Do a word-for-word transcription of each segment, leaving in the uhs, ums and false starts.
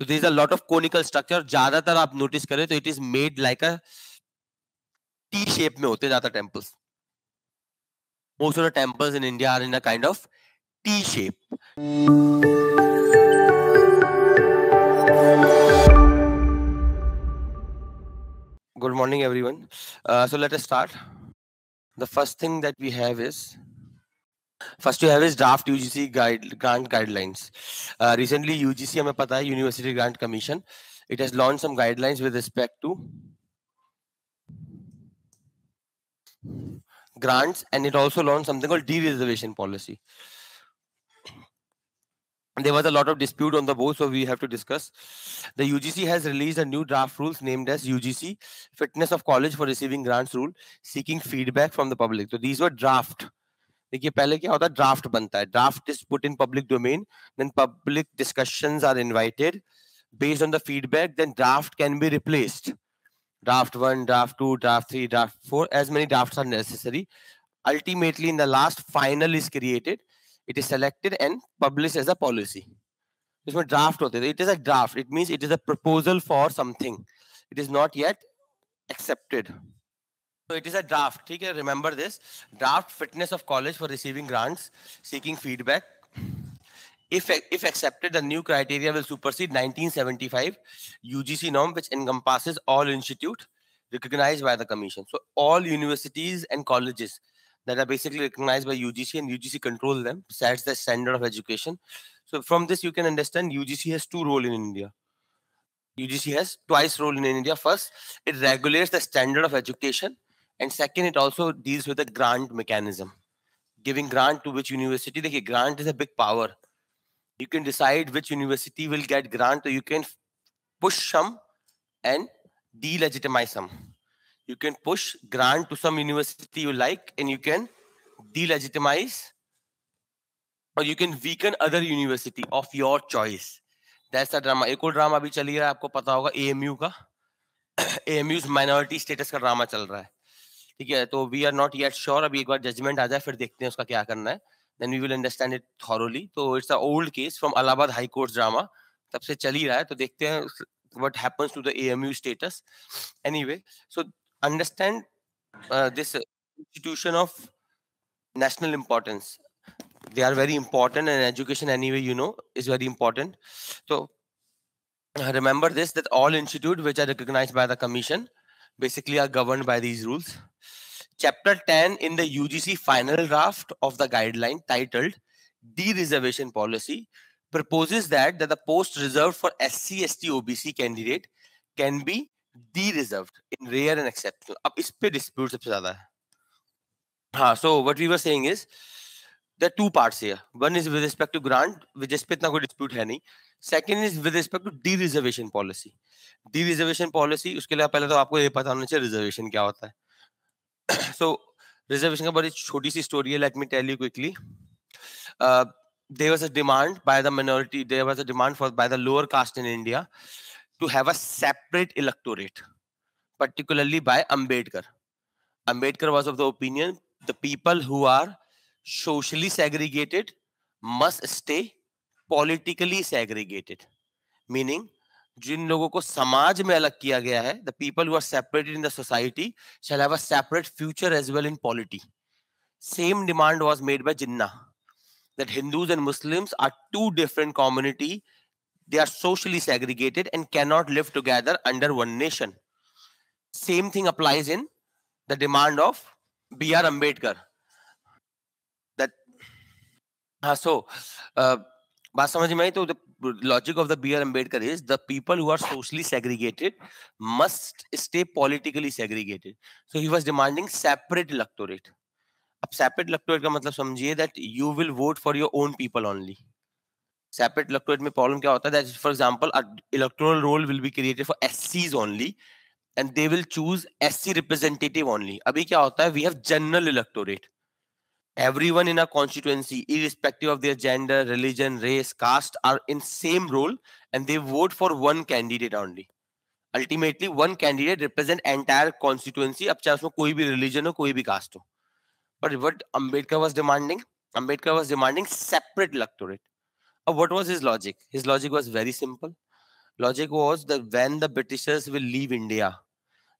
तो this a lot of conical structure, ज्यादातर आप नोटिस करें तो it is made like a T shape में होते ज्यादा temples. Most of the temples in India are in a kind of T shape. Good morning, everyone. Uh, so let us start. The first thing that we have is first we have is draft U G C guide grant guidelines. Uh, recently, U G C, हमें पता है University Grant Commission, it has launched some guidelines with respect to grants, and it also launched something called de-reservation policy. There was a lot of dispute on the board, so we have to discuss. The U G C has released a new draft rules named as U G C Fitness of College for Receiving Grants Rule, seeking feedback from the public. So these were draft. देखिए पहले क्या होता है, draft बनता है. Draft is put in public domain, then public discussions are invited based on the feedback. Then draft can be replaced. Draft one, draft two, draft three, draft four. As many drafts are necessary. Ultimately, in the last, final is created. It is selected and published as a policy. Isme draft hote the. It is a draft. It means it is a proposal for something. It is not yet accepted. So it is a draft. Okay, remember this. Draft fitness of college for receiving grants, seeking feedback. If if accepted, the new criteria will supersede nineteen seventy-five U G C norm, which encompasses all institutes recognized by the commission. So all universities and colleges that are basically recognized by U G C, and U G C controls them, sets the standard of education. So from this you can understand U G C has two role in India. U G C has twice role in India. First, it regulates the standard of education, and second, it also deals with the grant mechanism, giving grant to which university. Dekhiye, grant is a big power. You can decide which university will get grant, or you can push some and delegitimize some. You can push grant to some university you like, and you can delegitimize, or you can weaken other university of your choice. That's the drama. एक और drama अभी चल रहा है, आपको पता होगा A M U का, A M U's minority status का drama चल रहा है. ठीक है, तो we are not yet sure. अभी एक बार judgment आ जाए फिर देखते हैं उसका क्या करना है. Then we will understand it thoroughly. तो it's a old case from Allahabad High Court drama. तब से चल ही रहा है, तो देखते हैं what happens to the A M U status. Anyway, so understand uh, this institution of national importance. They are very important, and education anyway, you know, is very important. So remember this, that all institutes which are recognized by the commission basically are governed by these rules. Chapter ten in the U G C final draft of the guideline titled de-reservation policy proposes that that the post reserved for S C S T O B C candidate can be de-reserved in rare and exceptional. अब इस पे dispute सबसे ज़्यादा है. हाँ, so what we were saying is there are two parts here. One is with respect to grant, which जिस पे इतना कोई dispute है नहीं. Second is with respect to de-reservation policy. De-reservation policy, उसके लिए पहले तो आपको ये पता होना चाहिए reservation क्या होता है. So reservation का बड़ी छोटी सी story है. Let me tell you quickly. Uh, there was a demand by the minority, there was a demand for by the lower caste in India to have a separate electorate, particularly by Ambedkar. Ambedkar was of the opinion the people who are socially segregated must stay politically segregated, meaning जिन लोगों को समाज में अलग किया गया है, the people who are separated in the society shall have a separate future as well in polity. Same demand was made by Jinnah, that Hindus and Muslims are two different community. They are socially segregated and cannot live together under one nation. Same thing applies in the demand of B R Ambedkar. That uh, so, बात समझ में आई. तो the logic of the B R Ambedkar is the people who are socially segregated must stay politically segregated. So he was demanding separate electorate. अब separate electorate का मतलब समझिए that you will vote for your own people only. Separate electorate में problem क्या होता है, that for example a electoral roll will be created for S Cs only, and they will choose S C representative only. अभी क्या होता है, we have general electorate. Everyone in a constituency, irrespective of their gender, religion, race, caste, are in same role, and they vote for one candidate only. Ultimately, one candidate represent entire constituency. अब चाहे उसमें कोई भी religion हो, कोई भी caste हो. But what Ambedkar was demanding, Ambedkar was demanding separate electorate. Or what was his logic? His logic was very simple. Logic was that when the Britishers will leave India,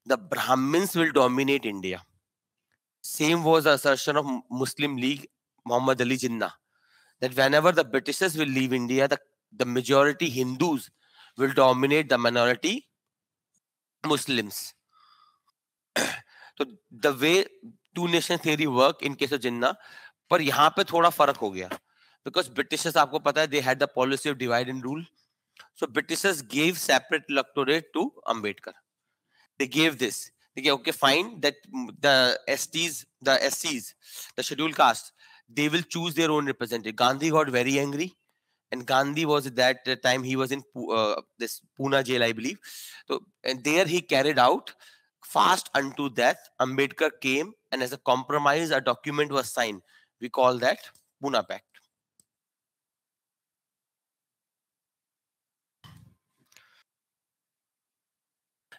the Brahmins will dominate India. Same was the assertion of Muslim League Muhammad Ali Jinnah, that whenever the Britishers will leave India, the, the majority Hindus will dominate the minority Muslims. तो the way two nation theory work in case of Jinnah, पर यहाँ पे थोड़ा फर्क हो गया, because Britishers आपको पता है they had the policy of divide and rule, so Britishers gave separate electorate to Ambedkar. They gave this. They gave, okay, fine, that the S Ts, the S Cs, the scheduled caste, they will choose their own representative. Gandhi got very angry, and Gandhi was at that time he was in uh, this Pune jail, I believe. So and there he carried out fast unto death. Ambedkar came, and as a compromise, a document was signed. We call that Poona Pact.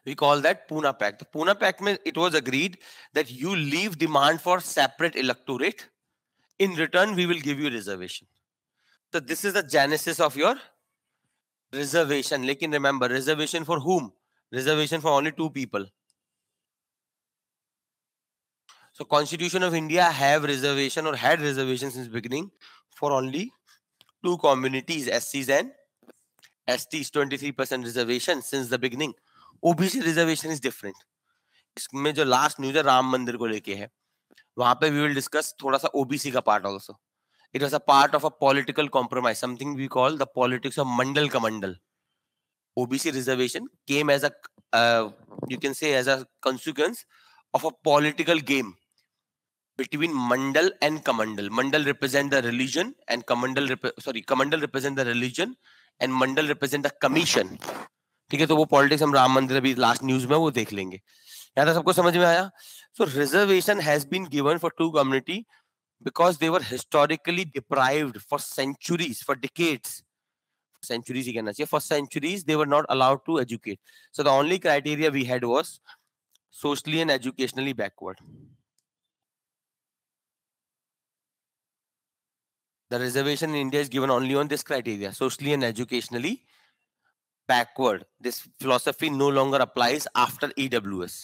We call that Poona Pact. The Poona Pact means it was agreed that you leave demand for separate electorate. In return, we will give you reservation. So this is the genesis of your reservation. Lekin remember, reservation for whom? Reservation for only two people. So Constitution of India have reservation or had reservation since beginning for only two communities, S Cs and S Ts, twenty-three percent reservation since the beginning. O B C reservation is different. इसमें जो last news है राम मंदिर को लेके है, वहाँ पे we will discuss थोड़ा सा O B C का part also. It was a part of a political compromise, something we call the politics of Mandal Commission. O B C reservation came as a uh, you can say as a consequence of a political game between mandal and kamandal. Mandal represent the religion and kamandal rep sorry kamandal represent the religion and mandal represent the commission. ठीक है, तो वो politics हम राम मंदिर अभी last news में वो देख लेंगे. यहाँ तक सबको समझ में आया? So reservation has been given for to community because they were historically deprived for centuries, for decades, centuries ही कहना चाहिए, for centuries they were not allowed to educate. So the only criteria we had was socially and educationally backward. The reservation in India is given only on this criteria, socially and educationally backward. This philosophy no longer applies after E W S.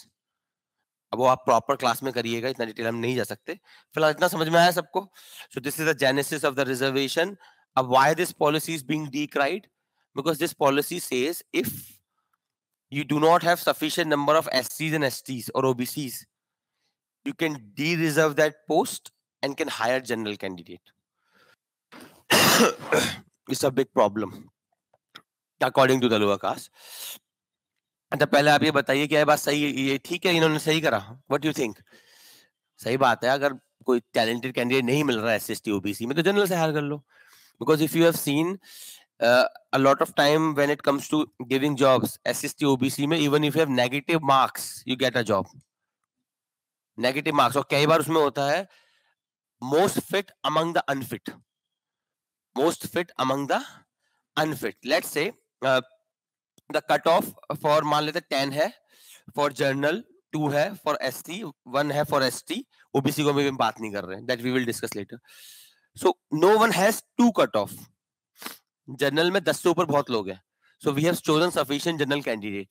अब वो आप proper class में करिएगा, इतना detail हम नहीं जा सकते. फिलहाल इतना समझ में आया सबको? So this is the genesis of the reservation. अब why this policy is being decried? Because this policy says if you do not have sufficient number of S Cs and S Ts or O B Cs, you can de-reserve that post and can hire general candidate. It's a big problem, according to the lower caste. तो पहले आप ये बताइए क्या ये बात सही, ये ठीक है, इन्होंने सही करा? What you think? सही बात है, अगर कोई talented candidate नहीं मिल रहा है S C, O B C में, तो general से hire कर लो. Because if you have seen Uh, a lot of time when it comes to giving jobs, S C, O B C में, even if you have negative marks, you get a job. Negative marks, और कई बार उसमें होता है most fit among the unfit. Most fit among the unfit. Let's say uh, the cutoff for मान लेते ten है, for journal two है, for S C one है, for S T, O B C को भी हम बात नहीं कर रहे हैं. That we will discuss later. So no one has two cutoff. General में दस से ऊपर बहुत लोग हैं, so we have chosen sufficient general candidate.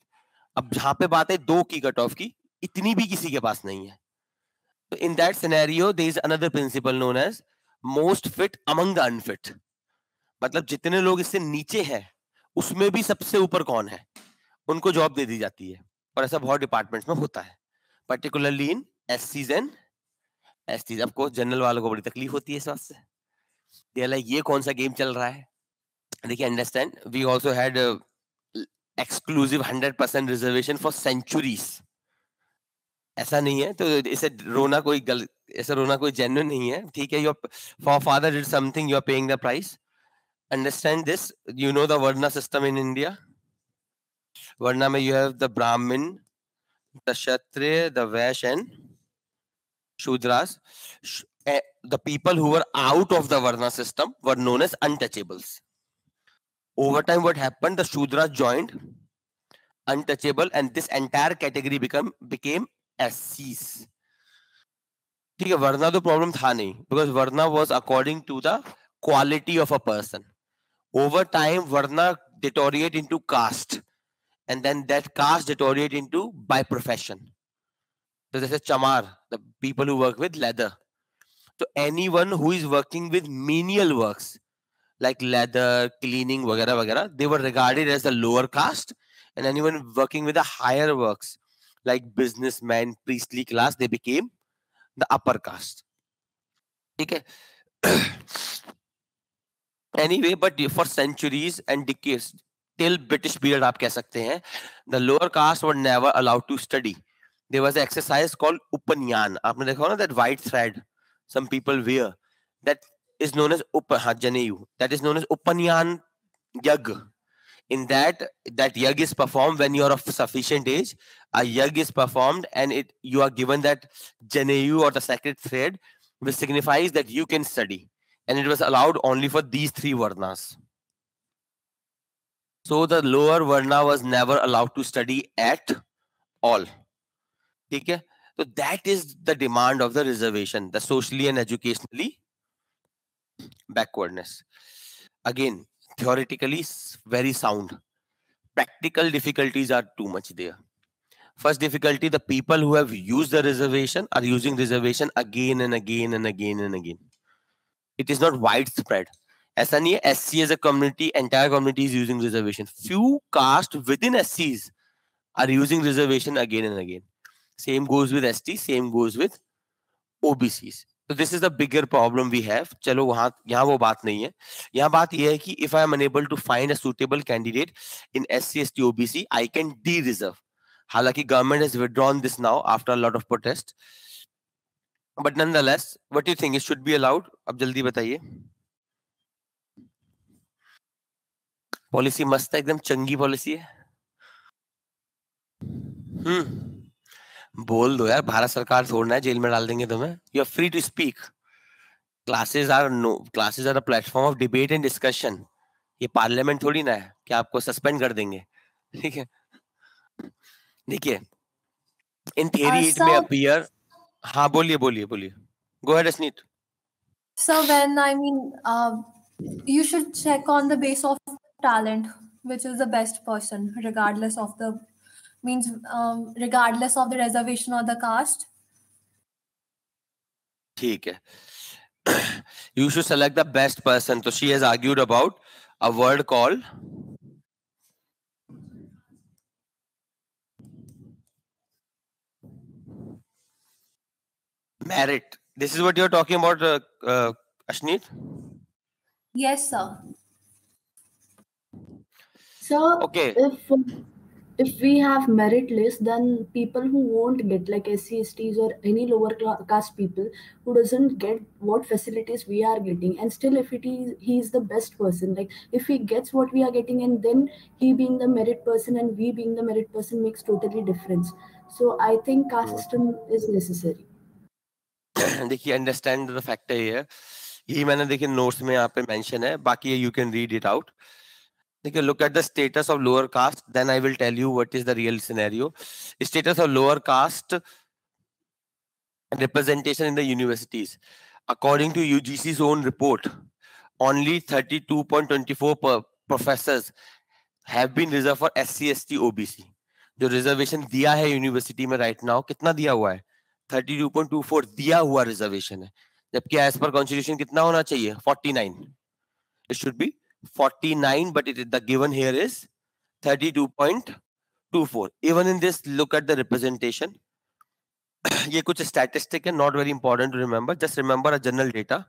अब जहां पे बात है दो की कट ऑफ की, इतनी भी किसी के पास नहीं है, तो in that scenario there is another principle known as most fit among the unfit. मतलब जितने लोग इससे नीचे हैं उसमें भी सबसे ऊपर कौन है उनको जॉब दे दी जाती है, और ऐसा बहुत डिपार्टमेंट्स में होता है, पर्टिकुलरली इन एससीज एंड एसटीज. आपको जनरल वालों को बड़ी तकलीफ होती है इस बात से, दे लाइक ये कौन सा गेम चल रहा है. देखिए, understand, we also had exclusive hundred percent reservation for centuries. ऐसा नहीं है तो इसे रोना कोई गलत, ऐसा रोना कोई जेन्युइन नहीं है. ठीक है, your for father did something, you are paying the price. Understand this. You know the varna system in India. Varna में you have the Brahmin, the Kshatriya, the Vaishya and Shudras. The people who were out of the varna system were known as untouchables. Over time, what happened? The Shudras joined, untouchable, and this entire category become became S Cs. ठीक है, वर्ना तो problem था नहीं, because Verna was according to the quality of a person. Over time, Verna deteriorate into caste. and then that caste deteriorate into by profession. So this is chamar, the people who work with leather. So anyone who is working with menial works like leather, cleaning, वगैरह वगैरह, they were regarded as the lower caste, and anyone working with the higher works like businessmen, priestly class, they became the upper caste. Okay. Anyway, but for centuries and decades till British period, आप कह सकते हैं, the lower caste were never allowed to study. There was an exercise called upanyan. आपने देखा होगा that white thread some people wear, that is known as upa ha janeyu. That is known as upanyan yag. In that, that yag is performed when you are of sufficient age. A yag is performed, and it you are given that janeyu or the sacred thread, which signifies that you can study, and it was allowed only for these three varnas. So the lower varna was never allowed to study at all. Okay, so that is the demand of the reservation, the socially and educationally backwardness. Again, theoretically very sound, practical difficulties are too much there. First difficulty, the people who have used the reservation are using reservation again and again and again and again. It is not widespread. ऐसा नहीं है S C as a community, entire community is using reservation. Few caste within S Cs are using reservation again and again. Same goes with S T, same goes with O B Cs. So this is the bigger problem we have. चलो वहाँ यहाँ वो बात नहीं है. यहाँ बात ये है कि if I am unable to find a suitable candidate in S C S T O B C, I can de-reserve. Halaki government has withdrawn this now after a lot of protest, but nonetheless, what do you think, it should be allowed? Ab jaldi bataiye. Policy mast hai, ekdam changi policy hai. hmm bol do yaar, Bharat sarkar thodna hai, jail mein dal denge tumhe. You are free to speak. Classes are no classes are a platform of debate and discussion. Ye parliament thodi na hai ki aapko suspend kar denge. theek hai. देखिए, in theory it में appear. हाँ बोलिए बोलिए बोलिए, go ahead स्नीत. So when I mean you should check on the base of talent which is the best person regardless of the means regardless of the reservation और the caste. ठीक है, you should select the best person. तो she has argued about a word called merit. This is what you are talking about, uh, uh, Ashneet? Yes, sir. So, okay. If if we have merit list, then people who won't get, like S C S Ts or any lower caste people who doesn't get what facilities we are getting, and still if it is he is the best person, like if he gets what we are getting, and then he being the merit person and we being the merit person makes totally difference. So I think caste system is necessary. देखिए, understand the fact है, ये मैंने देखिए notes में यहाँ पे mention है, बाकी you can read it out. देखिए, look at the status of lower caste, then I will tell you what is the real scenario. Status of lower caste representation in the universities. According to UGC's own report, only thirty two point two four professors have been reserve for SC ST OBC. जो reservation दिया है university में right now, कितना दिया हुआ है? Thirty two point two four दिया हुआ रिजर्वेशन है, जबकि एज पर कॉन्स्टिट्यूशन कितना होना चाहिए? Forty nine. It should be forty nine, but it the given here is thirty two point two four. Even in this, look at the representation. ये कुछ statistic है, not very important to remember, just remember a general data.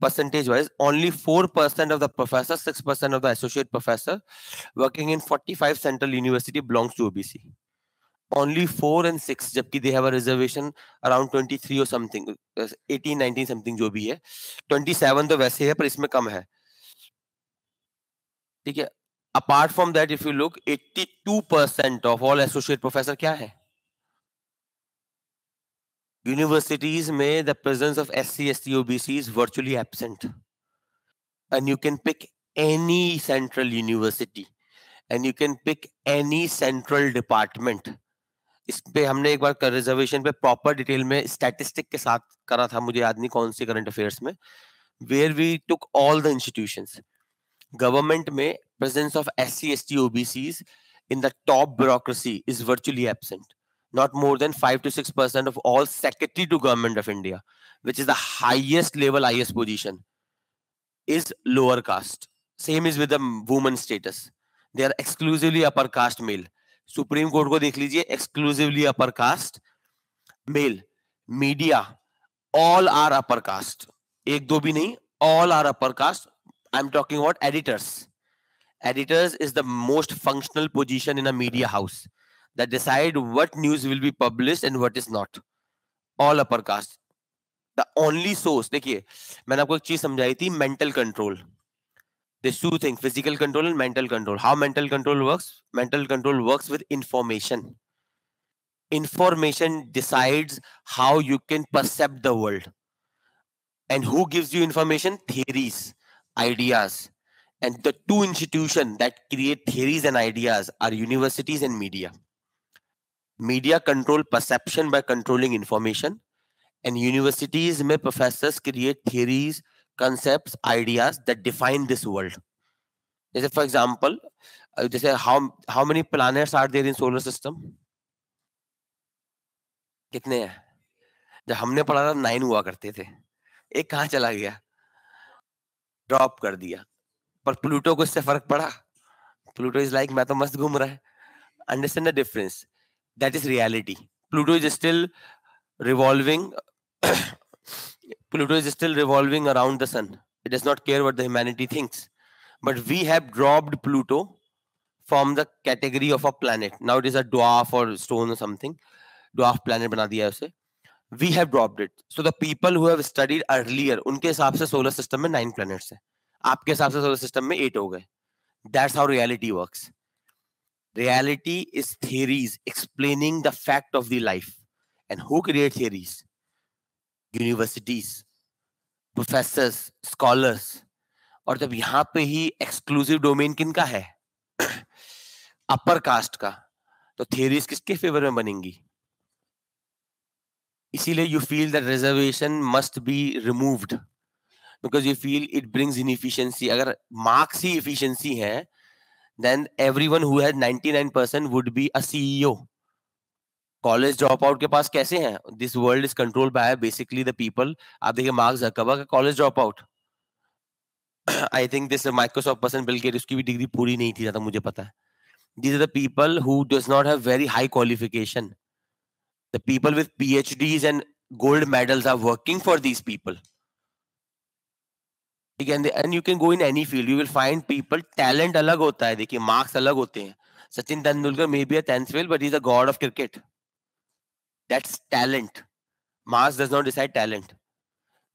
Percentage wise, only four percent of the professor, six percent of the associate professor working in forty five central university belongs to OBC. Only four and six, जबकि they have a reservation around twenty-three or something, eighteen, nineteen something जो भी है. twenty-seven तो वैसे है, पर इसमें कम है. ठीक है. Apart from that, if you look, eighty-two percent of all associate professor क्या है? Universities में the presence of S C S T O B C is virtually absent, and you can pick any central university, and you can pick any central department. इस पे हमने एक बार reservation पे proper detail में statistic के साथ करा था, मुझे याद नहीं कौन से करंट अफेयर्स में, where we took all the institutions. Government में presence of SC ST OBCs in the top bureaucracy is virtually absent. Not more than five to six percent of all secretary to government of India, which is the highest level I S position, is lower caste. Same is with the woman status. They are exclusively upper caste male. Supreme Court को देख लीजिए, exclusively upper caste male. Media, all are upper caste. एक दो भी नहीं, all are upper caste. I'm talking about editors. Editors is the most functional position in a media house that decide what news will be published and what is not. All upper caste. The only source. देखिए, मैंने आपको एक चीज समझाई थी, mental control. There's two things: physical control and mental control. How mental control works? Mental control works with information. Information decides how you can perceive the world. And who gives you information? Theories, ideas. And the two institutions that create theories and ideas are universities and media. Media control perception by controlling information, and universities mein professors create theories, concepts, ideas that define this world. As for example, just how how many planets are there in solar system? कितने हैं? जब हमने पढ़ा था nine हुआ करते थे, एक कहाँ चला गया, ड्रॉप कर दिया. पर प्लूटो को इससे फर्क पड़ा? प्लूटो इज लाइक मैं तो मस्त घूम रहा है. Understand the difference. That is reality. Pluto is still revolving. Pluto is still revolving around the sun. It does not care what the humanity thinks. But we have dropped Pluto from the category of a planet. Now it is a dwarf or stone or something. Dwarf planet बना दिया उसे. We have dropped it. So the people who have studied earlier, उनके हिसाब से solar system में nine planets हैं. आपके हिसाब से solar system में eight हो गए. That's how reality works. Reality is theories explaining the fact of the life. And who create theories? Universities, professors, scholars. और जब यहाँ पे ही exclusive domain किनका है? Upper caste का. तो theories किसके favor में बनेंगी? इसीलिए you feel that reservation must be removed because you feel it brings inefficiency. अगर marks ही efficiency है, then everyone who has ninety-nine percent would be a C E O. College dropout के पास कैसे हैं? This world is controlled by basically the people. आप देखिए Mark Zuckerberg college dropout. I think this Microsoft person Bill Gates उसकी भी degree पूरी नहीं थी ज़्यादा, मुझे पता है. These are the people who does not have very high qualification. The people with P H Ds and gold medals are working for these people. Again, and you can go in any field. You will find people. Talent अलग होता है. देखिए marks अलग होते हैं. Sachin Tendulkar may be a tenth fail, but he's a god of cricket. That's talent. Marks does not decide talent.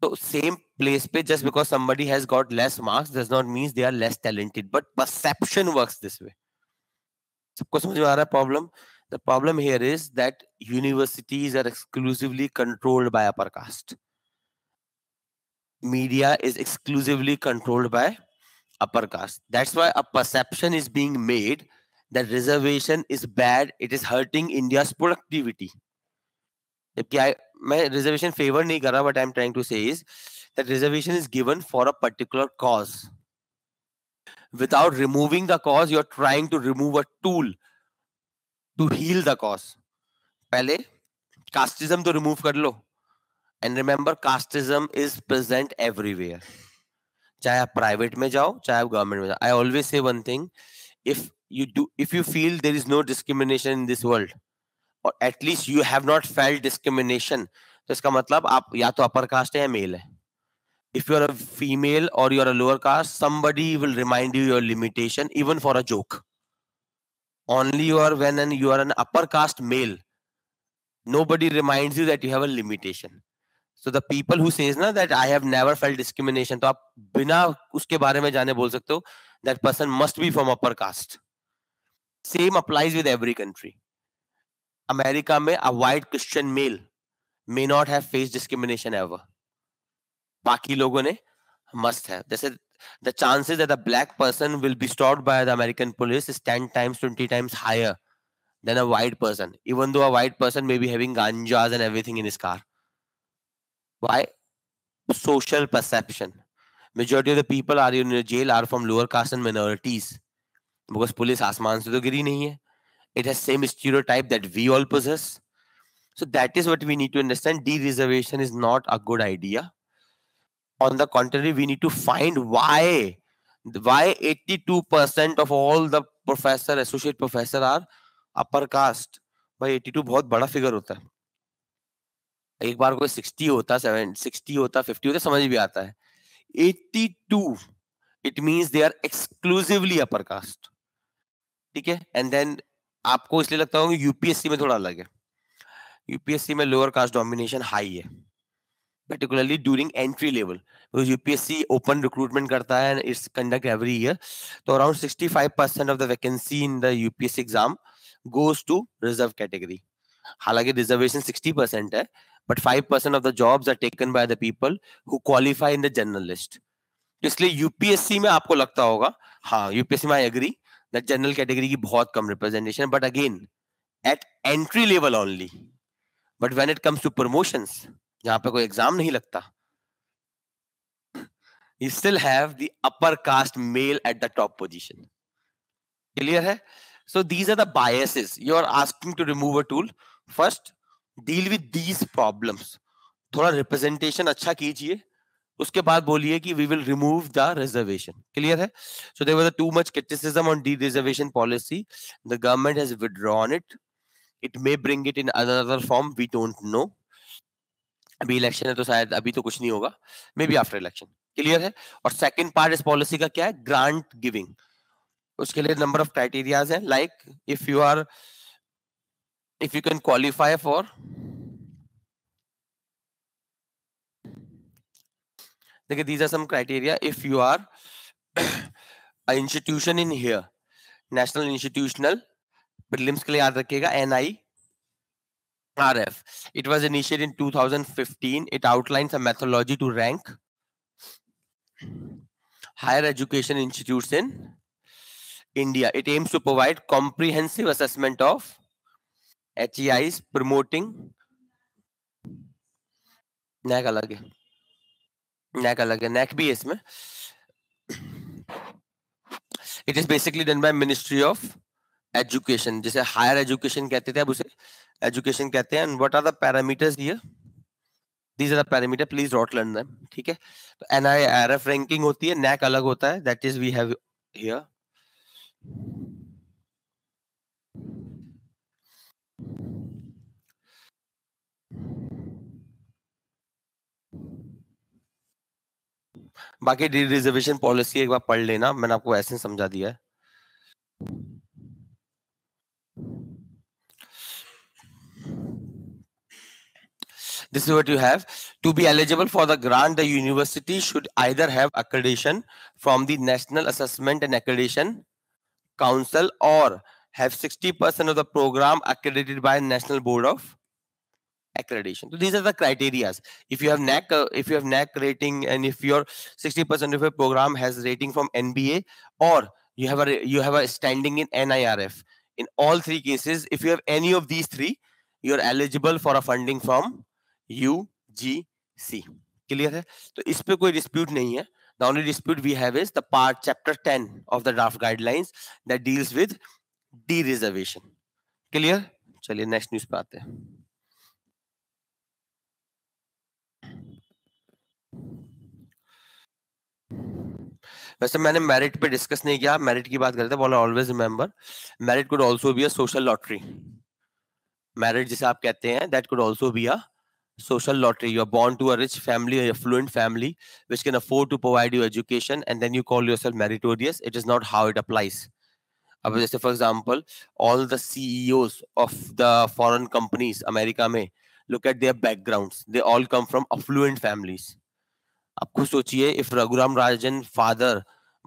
So same place पे just because somebody has got less marks does not mean they are less talented. But perception works this way. सबको समझ में आ रहा है problem? The problem here is that universities are exclusively controlled by upper caste. Media is exclusively controlled by upper caste. That's why a perception is being made that reservation is bad. It is hurting India's productivity. Jabki I main reservation favor nahi kar raha, but I am trying to say is that reservation is given for a particular cause. Without removing the cause, you are trying to remove a tool to heal the cause. Pehle casteism to remove kar lo. And remember, casteism is present everywhere. Chahe aap private mein jao, chahe aap government mein jao. I always say one thing: if you do, if you feel there is no discrimination in this world, or at least you have not felt discrimination, तो इसका मतलब आप या तो upper caste है या male है. If you are a female or you are a lower caste, somebody will remind you your limitation, even for a joke. Only you are when and you are an upper caste male. Nobody reminds you that you have a limitation. So the people who says na that I have never felt discrimination, तो आप बिना उसके बारे में जाने बोल सकते हो that person must be from upper caste. Same applies with every country. America में a white Christian male may not have faced discrimination ever. बाकी लोगों ने must have. जैसे the chances that a black person will be stopped by the American police is ten times, twenty times higher than a white person, even though a white person may be having ganjas and everything in his car. Why? Social perception. Majority of the people are in jail are from lower caste and minorities. because police आसमान से तो गिरी नहीं है. It has same stereotype that we all possess. So that is what we need to understand. De-reservation is not a good idea. On the contrary, we need to find why why eighty-two percent of all the professor, associate professor are upper caste. भाई eighty-two बहुत बड़ा figure होता है. एक बार कोई sixty होता, seventy, sixty होता, fifty होता, समझ भी आता है. eighty-two, it means they are exclusively upper caste. ठीक है? And then आपको इसलिए लगता होगा यूपीएससी में थोड़ा अलग है. यूपीएससी में लोअर कास्ट डोमिनेशन हाई है, particularly during entry level, because U P S C open recruitment करता है and it's conduct every year. So around sixty-five percent of the vacancy in the U P S C exam goes to reserved category. हालांकि reservation sixty percent है, but five percent of the jobs are taken by the people who qualify in the general list. इसलिए U P S C में आपको लगता होगा, हाँ U P S C में I agree that general category की बहुत कम representation है, but again at entry level only. But when it comes to promotions, जहां पे कोई एग्जाम नहीं लगता, you still have the upper caste male at the top position. Clear है? So these are the biases. You are asking to remove a tool. First, deal with these problems. थोड़ा representation अच्छा कीजिए, उसके बाद बोलिए कि we will remove the reservation. Clear है? So there was a too much criticism on de-reservation policy. The government has withdrawn it. It may bring it in another form. We don't know. अभी election है तो शायद अभी तो कुछ नहीं होगा, maybe after election. Clear है? और सेकंड पार्ट इस पॉलिसी का क्या है? Grant giving. उसके लिए नंबर ऑफ क्राइटेरियाज है, like if you are if you can qualify for देखिए these are some criteria. If you are a institution in here, national institutional prelims के लिए याद रखिएगा NI N I R F. It was initiated in two thousand fifteen. It outlines a methodology to rank higher education institutes in India. It aims to provide comprehensive assessment of H E Is, promoting N A A C अलग है, N A A C अलग है, N A A C भी है इसमें. It is basically done by Ministry of Education. जैसे higher education कहते थे, अब उसे एजुकेशन कहते हैं. And what are the parameters here? These are the parameter, please note learn them. ठीक है? तो एनआईआरएफ रैंकिंग होती है, नैक अलग होता है. That is we have here. बाकी डी रिजर्वेशन पॉलिसी एक बार पढ़ लेना, मैंने आपको ऐसे समझा दिया है. This is what you have. To be eligible for the grant, the university should either have accreditation from the National Assessment and Accreditation Council or have sixty percent of the program accredited by National Board of Accreditation. So these are the criteria. If you have N A A C, uh, if you have N A A C rating, and if your sixty percent of your program has rating from N B A, or you have a you have a standing in N I R F. In all three cases, if you have any of these three, you are eligible for a funding from U G C. Clear है? तो इस पे कोई dispute नहीं है. The only dispute we have is the part chapter ten of the draft guidelines that deals with de-reservation. Clear? चलिए next news पे आते हैं. वैसे मैंने merit पे discuss नहीं किया, merit की बात करते हैं. Well, always remember, merit could also be a social lottery. Merit जिसे आप कहते हैं, that could also be a social lottery. You are born to a rich family, a affluent family, which can afford to provide you education, and then you call yourself meritorious. It is not how it applies. Ab jaise for example, all the C E Os of the foreign companies, America mein, look at their backgrounds. They all come from affluent families. Ab khud sochiye, if Raghuram Rajan father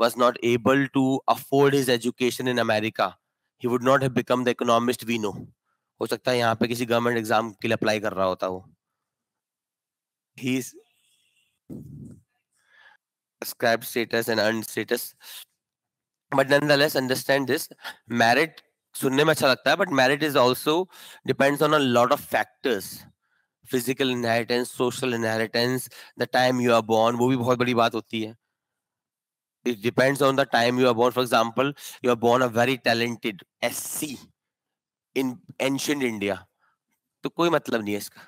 was not able to afford his education in America, he would not have become the economist we know. Ho sakta hai yahan pe kisi government exam ke liye apply kar raha hota wo. He's ascribed status and earned status, but nonetheless understand this. Merit सुनने में अच्छा लगता है, but merit is also depends on a lot of factors. Physical inheritance, social inheritance, the time you are born, वो भी बहुत बड़ी बात होती है. it depends on the time you are born. For example, you are born a very talented S C in ancient India. तो कोई मतलब नहीं है इसका.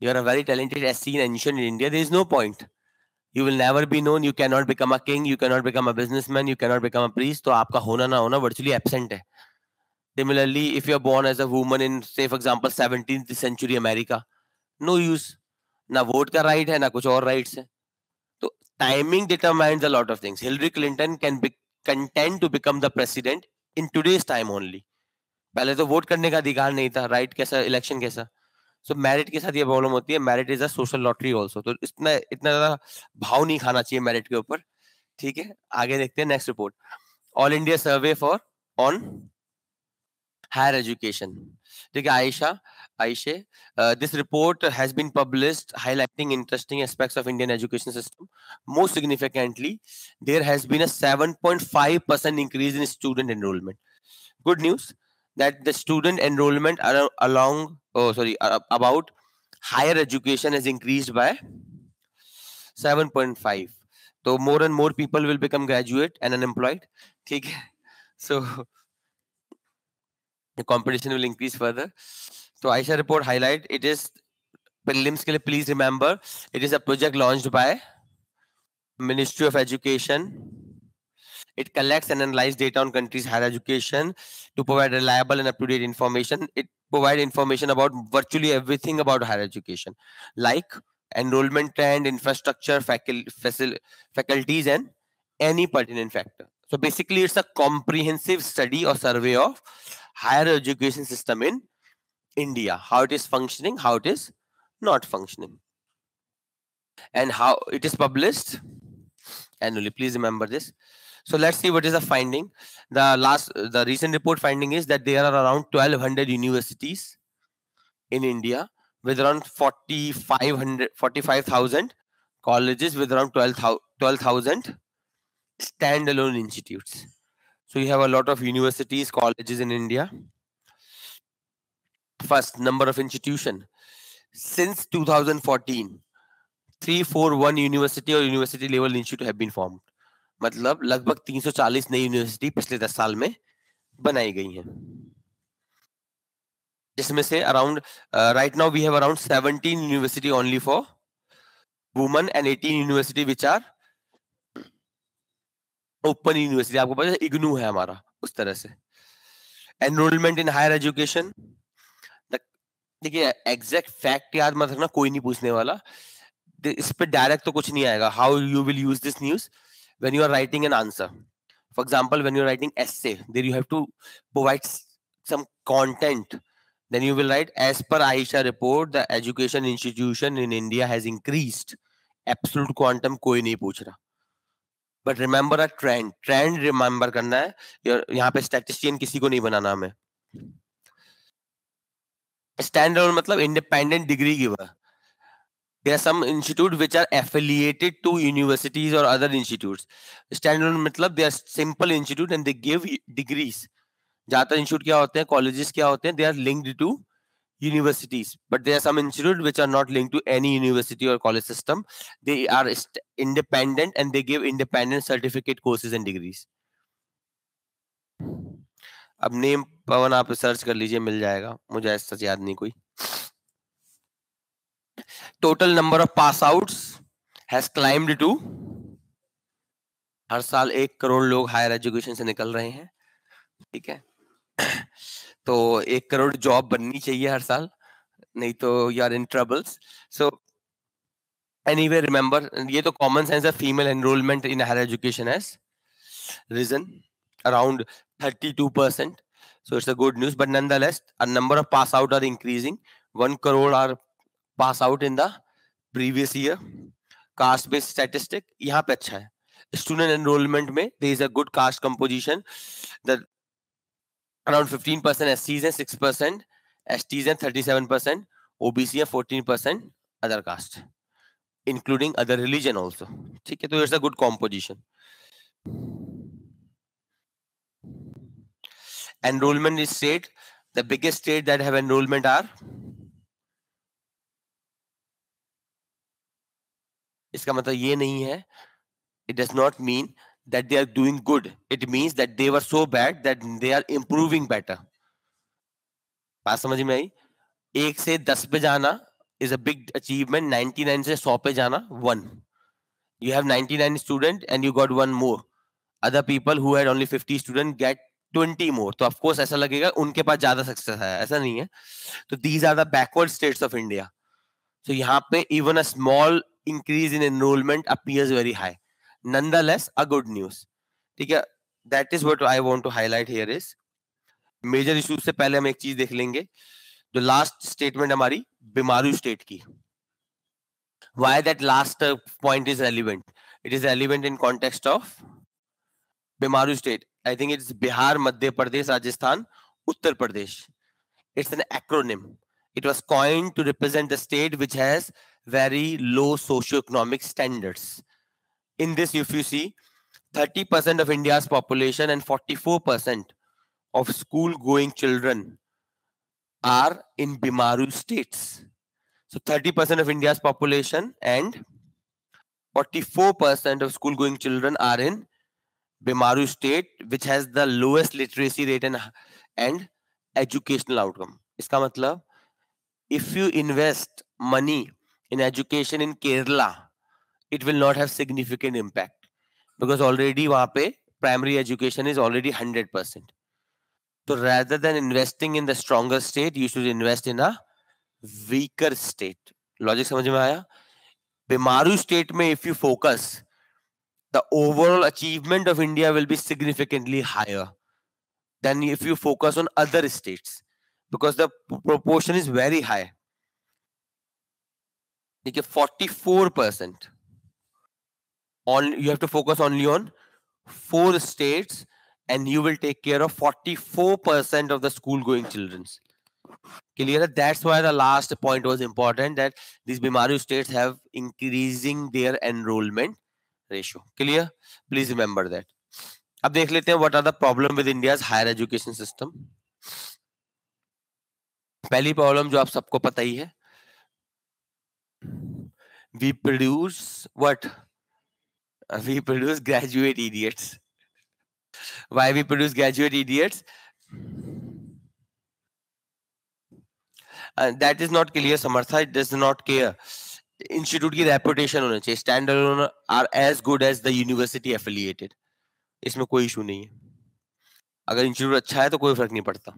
You are a very talented S C in ancient India. There is no point. You will never be known. You cannot become a king. You cannot become a businessman. You cannot become a priest. तो आपका होना ना होना virtually absent है. Similarly, if you are born as a woman in, say for example, seventeenth century America, no use. ना vote का right है ना कुछ और rights है. तो timing determines a lot of things. Hillary Clinton can be content to become the president in today's time only. पहले तो वोट करने का अधिकार नहीं था. राइट कैसा, इलेक्शन कैसा. सो मेरिट के साथ ये प्रॉब्लम होती है. Merit is a social lottery also. तो इतना इतना ज्यादा भाव नहीं खाना चाहिए मेरिट के ऊपर. ठीक है, आगे देखते हैं next report. All India survey for on higher education. ठीक है, AISHE AISHE this report has been published highlighting interesting aspects of Indian education system. Most significantly there has been a seven point five percent increase in student enrolment. Good news that the student enrollment are along oh sorry are about higher education has increased by seven point five. So more and more people will become graduate and unemployed. Theek hai, so the competition will increase further. So Aisha report highlight it is prelims ke liye please remember it is a project launched by Ministry of Education. It collects and analyzes data on countries' higher education to provide reliable and up-to-date information. It provides information about virtually everything about higher education, like enrollment trend, infrastructure, faculty, faculties, and any pertinent factor. So basically, it's a comprehensive study or survey of higher education system in India, how it is functioning, how it is not functioning, and how it is published annually. Please remember this. So let's see what is the finding. The last, the recent report finding is that there are around twelve hundred universities in India with around forty-five thousand colleges with around twelve thousand standalone institutes. So you have a lot of universities, colleges in India. First, number of institution. Since two thousand fourteen, three hundred forty-one university or university level institute have been formed. मतलब लगभग तीन सौ चालीस नई university पिछले दस साल में बनाई गई हैं, जिसमें से around right now we have around seventeen university only for women and eighteen university which are open university. आपको पता है इग्नू है हमारा, उस तरह से. एनरोलमेंट इन हायर एजुकेशन, देखिए एग्जैक्ट फैक्ट याद मत रखना, कोई नहीं पूछने वाला इस पर. डायरेक्ट तो कुछ नहीं आएगा. How you will use this news when you are writing an answer. For example, when you are writing essay, there you have to provide some content. Then you will write, as per Aisha report, the education institution in India has increased. Absolute quantum कोई नहीं पूछ रहा. But remember a trend. Trend remember करना है. यहाँ पे statistician किसी को नहीं बनाना हमें. Standalone मतलब independent degree giver. There are some institutes which are affiliated to universities or other institutes. Standalone मतलब they are simple institute and they give degrees. ज़्यादातर institute क्या होते हैं, colleges क्या होते हैं, they are linked to universities. But there are some institutes which are not linked to any university or college system. They are independent and they give independent certificate courses and degrees. अब name पवन आप search कर लीजिए, मिल जाएगा. मुझे ऐसा याद नहीं कोई. Total number of pass outs has climbed to. हर साल एक करोड़ लोग हायर एजुकेशन से निकल रहे हैं. ठीक है, तो एक करोड़ जॉब बननी चाहिए हर साल, नहीं तो you are in troubles. So anyway remember, ये तो कॉमन सेंस है. Female enrolment in higher education has risen around thirty-two percent. So it's a good news, but nonetheless a number of pass out are increasing. One crore are pass out in the previous year. Caste based statistic यहाँ पे अच्छा है. Student enrolment में there is a good caste composition. The around fifteen percent एससीज हैं, six percent STs हैं, thirty-seven percent OBC हैं, fourteen percent other caste including other religion also. ठीक है, तो it's a good composition. Enrolment in state, the biggest state that have enrolment are, इसका मतलब ये नहीं है it does not mean that they are doing good. It means that they were so bad that they are improving better. बात समझ में आई? एक से दस पे जाना is a big achievement. ninety-nine से one hundred पे जाना one. You have ninety-nine student and you got one more. Other people who had only fifty student get twenty more. तो of course ऐसा लगेगा उनके पास ज्यादा success है, ऐसा नहीं है. तो these are the backward states of India. So यहाँ पे even a small increase in enrollment appears very high. Nonetheless, a good news. ठीक है, that is what I want to highlight here is major issues से पहले हम एक चीज देख लेंगे. जो last statement हमारी बीमारू state की. Why that last point is relevant? It is relevant in context of BIMARU state. I think it's Bihar, Madhya Pradesh, Rajasthan, Uttar Pradesh. It's an acronym. It was coined to represent the state which has very low socioeconomic standards. In this, if you see, thirty percent of India's population and forty-four percent of school-going children are in Bimaru states. So thirty percent of India's population and forty-four percent of school-going children are in Bimaru state, which has the lowest literacy rate and, and educational outcome. Iska matlab, if you invest money in education in Kerala, it will not have significant impact because already वहाँ पे primary education is already one hundred percent. So rather than investing in the stronger state, you should invest in a weaker state. Logic समझ में आया? बीमारू state में if you focus, the overall achievement of India will be significantly higher than if you focus on other states because the proportion is very high. ठीक है, forty-four percent. On you have to focus only on four states and you will take care of forty-four percent of the school going children. Clear? That's why the last point was important, that these Bimaru states have increasing their enrollment ratio. Clear? Please remember that. Ab dekh lete hain what are the problem with India's higher education system. Pehli problem jo aap sabko pata hi hai, we produce what? We produce graduate idiots. Why we produce graduate idiots? And that is not clear, Samartha. It does not care. Institute ki reputation hona chahiye. Standalone are as good as the university affiliated. इसमें कोई issue नहीं है. अगर institute अच्छा है तो कोई फर्क नहीं पड़ता.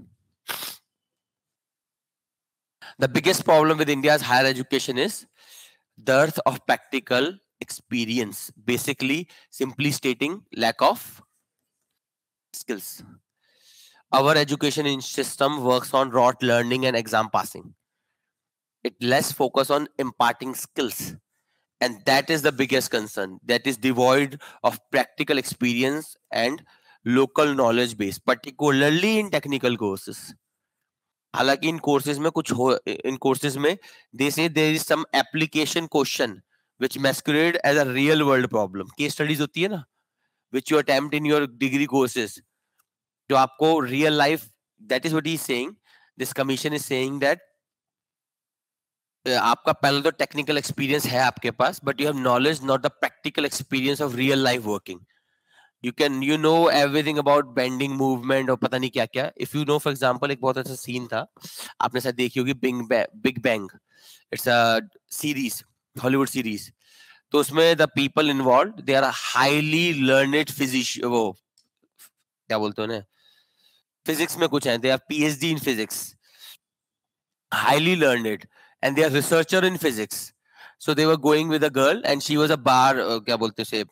The biggest problem with India's higher education is dearth of practical experience. Basically, simply stating, lack of skills. Our education system works on rote learning and exam passing. It less focus on imparting skills, and that is the biggest concern. That is devoid of practical experience and local knowledge base, particularly in technical courses. हालांकि इन courses में कुछ हो, इन courses में they say there is some application question which masquerade as a real world problem. Case studies होती है ना, which you attempt in your degree courses, जो आपको real life. That is what he is saying. This commission is saying that uh, आपका पहले तो technical experience है आपके पास, but you have knowledge, not the practical experience of real life working. You can, you know everything about bending movement और पता नहीं क्या क्या. If you know, for example, एक बहुत अच्छा scene था, आपने शायद देखी होगी, Big Bang, Big Bang. It's a series. Hollywood series, तो उसमें the people involve they are highly learned physician, वो क्या बोलते हो ना, फिजिक्स में कुछ हैं, they are PhD in physics, highly learned and they are researcher in physics. So they were going with a girl and she was a bar, क्या बोलते से,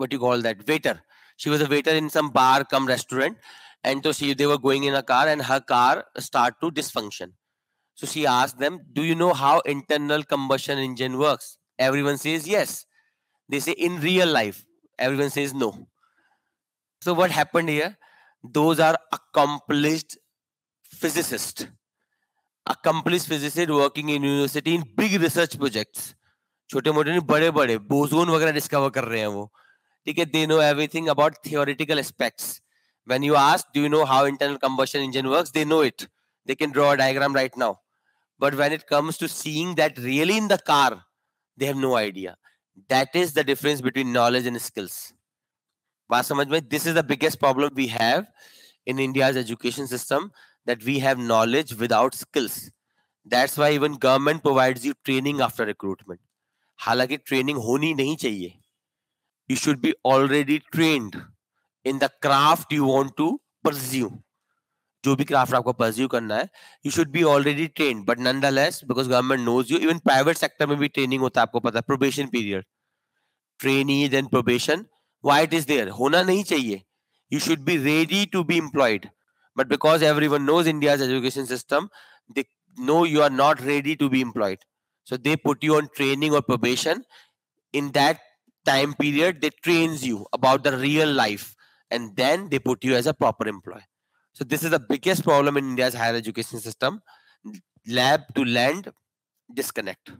what you call that, waiter. She was a waiter in some bar cum restaurant and तो she, they were going in a car and her car start to dysfunction. So she asked them, do you know how internal combustion engine works? Everyone says yes. They say in real life, everyone says no. So what happened here? Those are accomplished physicists. Accomplished physicists working in university in big research projects. Chote mote nahi, bade bade. Boson वगैरह discover कर रहे हैं वो. ठीक है, they know everything about theoretical aspects. When you ask, do you know how internal combustion engine works? They know it. They can draw a diagram right now. But when it comes to seeing that really in the car, they have no idea. That is the difference between knowledge and skills. बात समझ में? This is the biggest problem we have in India's education system, that we have knowledge without skills. That's why even government provides you training after recruitment. हालांकि training होनी नहीं चाहिए. You should be already trained in the craft you want to pursue. जो भी craft आपको pursue करना है, you should be already trained. But nonetheless, because government knows you, even private sector में भी training होता है, आपको पता है, probation period, trainee then probation. Why it is there? होना नहीं चाहिए. You should be ready to be employed. But because everyone knows India's education system, they know you are not ready to be employed. So they put you on training or probation. In that time period, they trains you about the real life, and then they put you as a proper employee. So this is the biggest problem in India's higher education system: lab to land disconnect.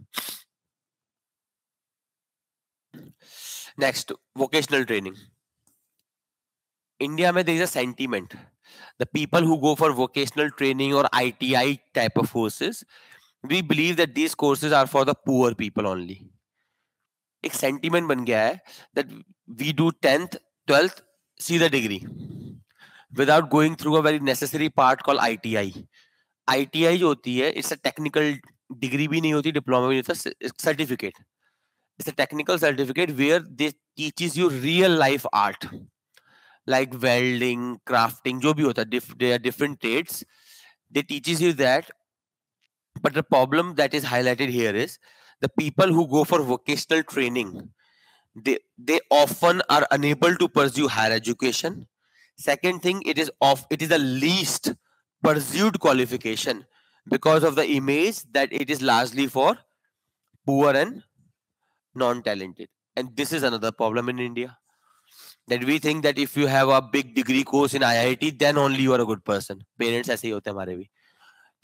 Next, vocational training. India में there is a sentiment. The people who go for vocational training or I T I type of courses, we believe that these courses are for the poor people only. एक sentiment बन गया है that we do tenth, twelfth, सीधा degree, without going through a very necessary part called I T I. I T I जो होती है, it's a technical degree भी नहीं होती, diploma भी नहीं होता, it's certificate. It's a technical certificate where they teaches you real life art, like welding, crafting, जो भी होता है, there are different trades. They teaches you that. But the problem that is highlighted here is the people who go for vocational training, they they often are unable to pursue higher education. Second thing, it is of it is the least pursued qualification because of the image that it is largely for poor and non-talented. And this is another problem in India, that we think that if you have a big degree course in I I T, then only you are a good person. Parents ऐसे ही होते हैं हमारे भी,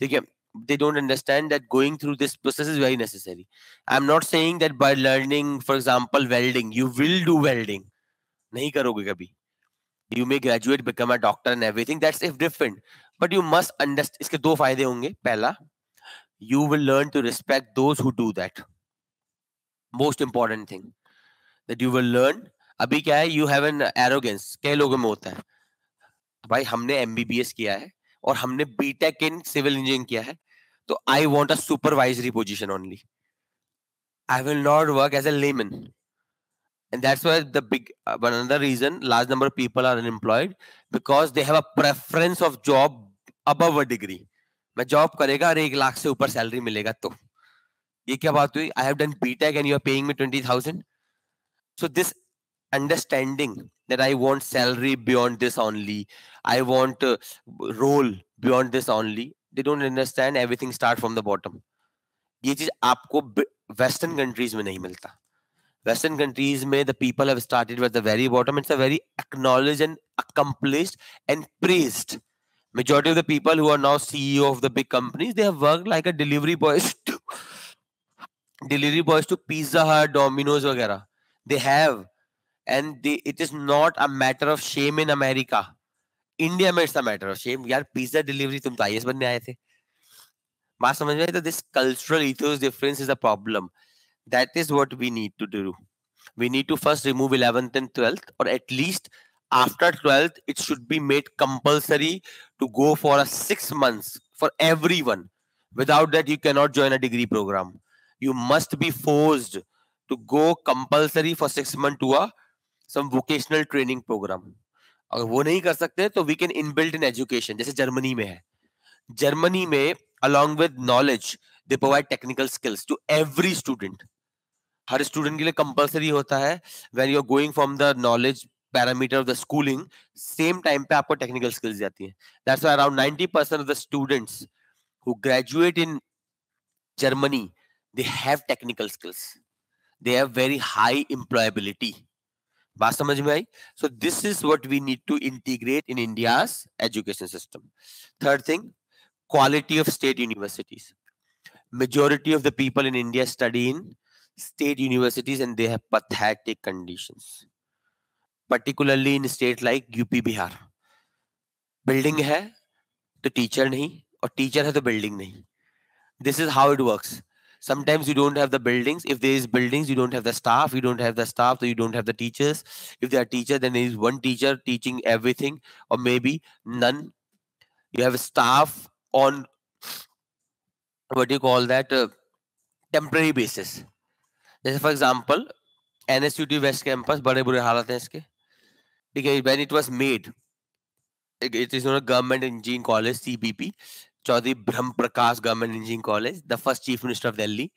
ठीक है? They don't understand that going through this process is very necessary. I'm not saying that by learning, for example, welding, you will do welding. नहीं करोगे कभी. You may graduate, become a doctor and everything. That's if different. But you must understand. इसके दो फायदे होंगे. पहला, you will learn to respect those who do that. Most important thing that you will learn. अभी क्या है, you have an arrogance. कई लोगों में होता है, भाई हमने M B B S किया है और हमने B Tech in civil engineering किया है, तो I want a supervisory position only. I will not work as a layman. And that's why the big uh, another reason large number of people are unemployed, because they have a preference of job above a degree. मैं job करेगा और एक लाख से ऊपर salary मिलेगा, तो ये क्या बात हुई? I have done B Tech and you are paying me twenty thousand. So this understanding that I want salary beyond this only, I want a role beyond this only, they don't understand everything start from the bottom. Ye cheez aapko western countries mein nahi milta. Western countries mein the people have started with the very bottom. It's a very acknowledged and accomplished and praised. Majority of the people who are now C E O of the big companies, they have worked like a delivery boys to delivery boys to Pizza Hut, Domino's वगैरह. They have. And they, it is not a matter of shame in America. India में it's a matter of shame. यार pizza delivery, तुम तो I A S बनने आए थे. बात समझ में आई? तो this cultural ethos difference is a problem. That is what we need to do. We need to first remove eleventh and twelfth, or at least after twelfth, it should be made compulsory to go for a six months for everyone. Without that, you cannot join a degree program. You must be forced to go compulsory for six months to a some vocational training program. अगर वो नहीं कर सकते तो we can inbuilt in education, जैसे Germany में है. Germany में along with knowledge they provide technical skills to every student. हर स्टूडेंट के लिए compulsory होता है, when you are going from the knowledge parameter of the schooling, same time पे आपको technical skills जाती हैं. That's why around ninety percent of the students who graduate in Germany, they have technical skills. They have very high employability. बात समझ में आई? So this is what we need to integrate in India's education system. Third thing, quality of state universities. Majority of the people in India study in state universities and they have pathetic conditions. Particularly in state like U P, Bihar. Building है तो teacher नहीं, और teacher है तो building नहीं. This is how it works. Sometimes you don't have the buildings. If there is buildings, you don't have the staff. You don't have the staff, so you don't have the teachers. If there are teachers, then there is one teacher teaching everything, or maybe none. You have a staff on what do you call that uh, temporary basis. Like for example, N S U T West Campus, बड़े बुरे हालत हैं इसके. ठीक है, when it was made, it, it is known as Government Engineering College C B P. Chaudhry Brahm Prakash Government Engineering College, the first Chief Minister of Delhi.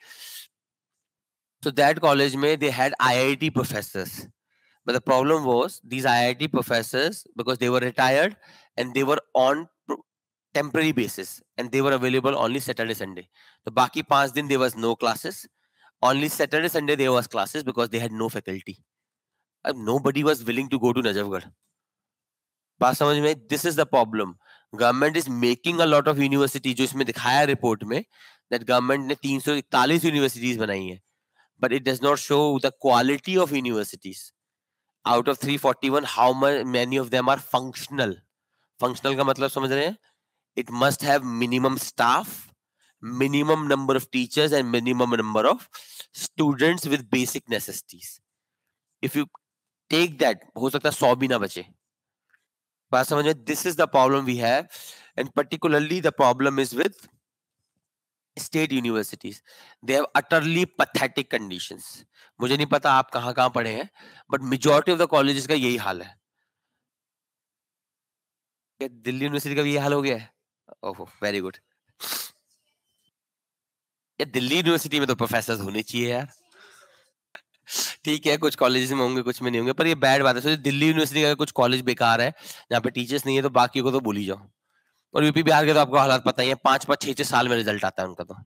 So that college mein they had I I T professors, but the problem was these I I T professors, because they were retired and they were on temporary basis and they were available only Saturday Sunday. So बाकी पांच दिन there was no classes. Only Saturday Sunday there was classes because they had no faculty. And nobody was willing to go to Najafgarh. बात समझ में? This is the problem. Government is making a lot of universities, जो इसमें दिखाया report में that government ने तीन सौ इकतालीस यूनिवर्सिटीज बनाई हैं, but it does not show the quality of universities. Out of three forty-one, how many of them are functional? Functional का मतलब समझ रहे हैं? It must have minimum staff, minimum number of teachers, and minimum number of students with basic necessities. If you take that, हो सकता है सौ भी ना बचे. बात समझ में? This is the problem we have, and particularly the problem is with state universities. They have utterly pathetic conditions. मुझे नहीं पता आप कहाँ कहाँ पढ़े हैं, but majority of the colleges का यही हाल है. क्या दिल्ली यूनिवर्सिटी का भी यही हाल हो गया है? Oh, very good. क्या दिल्ली यूनिवर्सिटी में तो प्रोफेसर होने चाहिए यार. ठीक है, कुछ कॉलेजेस में होंगे, कुछ में नहीं होंगे, पर ये बैड बात है. सोचिए दिल्ली यूनिवर्सिटी का कुछ कॉलेज बेकार है, यहाँ पे टीचर्स नहीं है, तो बाकी को तो बोली जाओ. और यूपी बिहार के तो आपको हालात पता ही है, पांच पांच छह छह साल में रिजल्ट आता है उनका तो,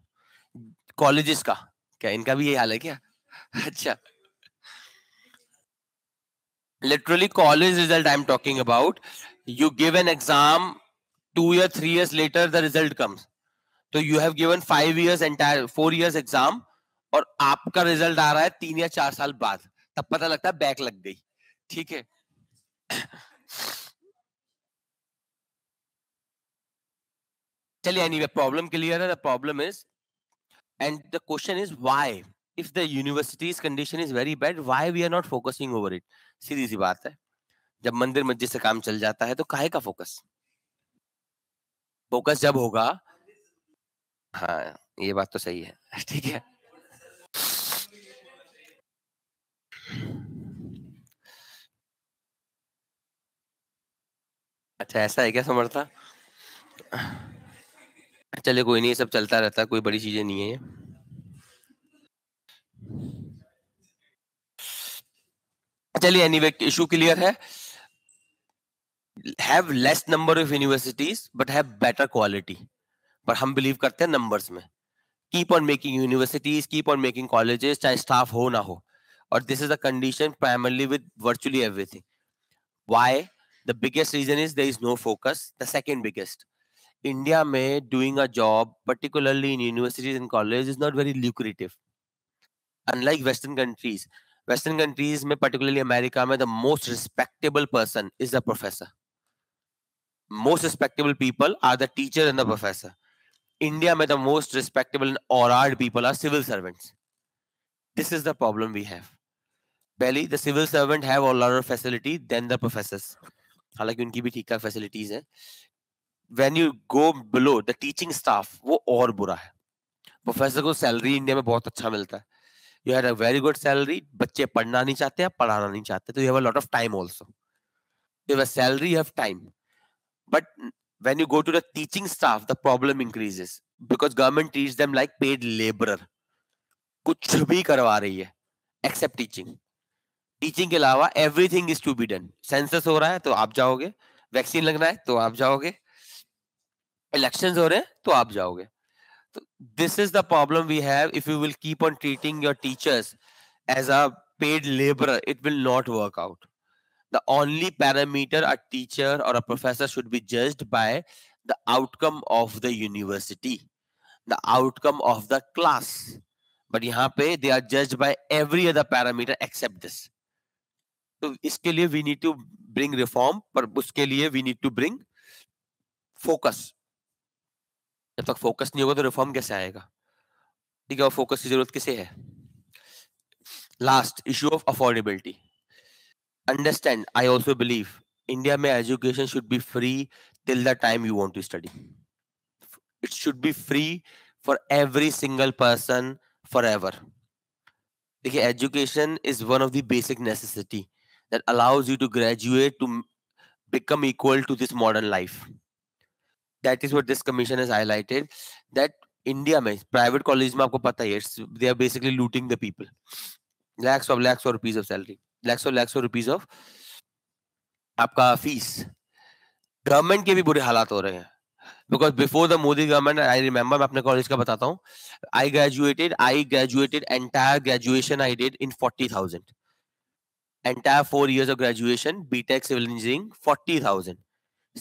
कॉलेजेस का. क्या इनका भी ये हाल है क्या? अच्छा, literally college result I am talking about. You give an exam, two या three years later the result comes. तो you have given five years entire four years exam, और आपका रिजल्ट आ रहा है तीन या चार साल बाद, तब पता लगता है बैक लग गई. ठीक है, चलिए एनीवे प्रॉब्लम क्लियर है. The problem is and the question is why, if the universities condition is very bad, why we are not focusing over it. सीधी सी बात है, जब मंदिर मस्जिद से काम चल जाता है तो काहे का फोकस. फोकस जब होगा, हाँ ये बात तो सही है. ठीक है, अच्छा ऐसा है क्या समर्था? चलिए कोई नहीं, सब चलता रहता, कोई बड़ी चीजें नहीं है. चलिए एनीवे इशू क्लियर है. Have less number of universities but have better quality. पर हम बिलीव करते हैं नंबर्स में. Keep on making universities, keep on making colleges, चाहे स्टाफ हो ना हो. और this is the condition primarily with virtually everything. Why? The biggest reason is there is no focus. The second biggest, India में doing a job, particularly in universities and colleges, is not very lucrative. Unlike Western countries, Western countries में particularly America में the most respectable person is the professor. Most respectable people are the teacher and the professor. India में the most respectable and honored people are civil servants. This is the problem we have. Pehli, the civil servant have a lot of facility than the professors. हालांकि उनकी भी ठीक ठाक facilities हैं. When you go below the teaching staff, वो और बुरा है. प्रोफेसर को सैलरी इंडिया में बहुत अच्छा मिलता है, you had a very good salary. बच्चे पढ़ना नहीं चाहते, आप पढ़ाना नहीं चाहते, तो you have a lot of time also. You have a salary, you have time. But when you go to the teaching staff, the problem increases because government treats them like paid labourer. कुछ भी करवा रही है accept teaching. Teaching के अलावा everything is to be done. Census हो रहा है तो आप जाओगे, वैक्सीन लगना है तो आप जाओगे, इलेक्शंस हो रहे हैं तो आप जाओगे. तो this is the problem we have. If you will keep on treating your teachers as a paid labourer, it will not work out. The only parameter a teacher और a professor should be judged by the outcome of the university, the outcome of the class. But यहाँ पे they are judged by every other parameter except this. तो इसके लिए we need to bring reform, पर उसके लिए we need to bring focus. जब तक फोकस नहीं होगा तो रिफॉर्म कैसे आएगा? ठीक है, और फोकस की जरूरत किसे है। Last issue of affordability, understand I also believe India में education should be free till the time you want to study, it should be free for every single person for ever. देखिए education is one of the basic necessity that allows you to graduate to become equal to this modern life. That is what this commission has highlighted. That India में private college में आपको पता है they are basically looting the people. Lakhs of lakhs of rupees of salary, lakhs of lakhs of rupees of आपका fees. Government के भी बुरे हालात हो रहे हैं. Because before the Modi government, I remember मैं अपने college का बताता हूँ. I graduated, I graduated entire graduation I did in forty thousand. Entire four years of graduation, B Tech civil engineering, forty thousand.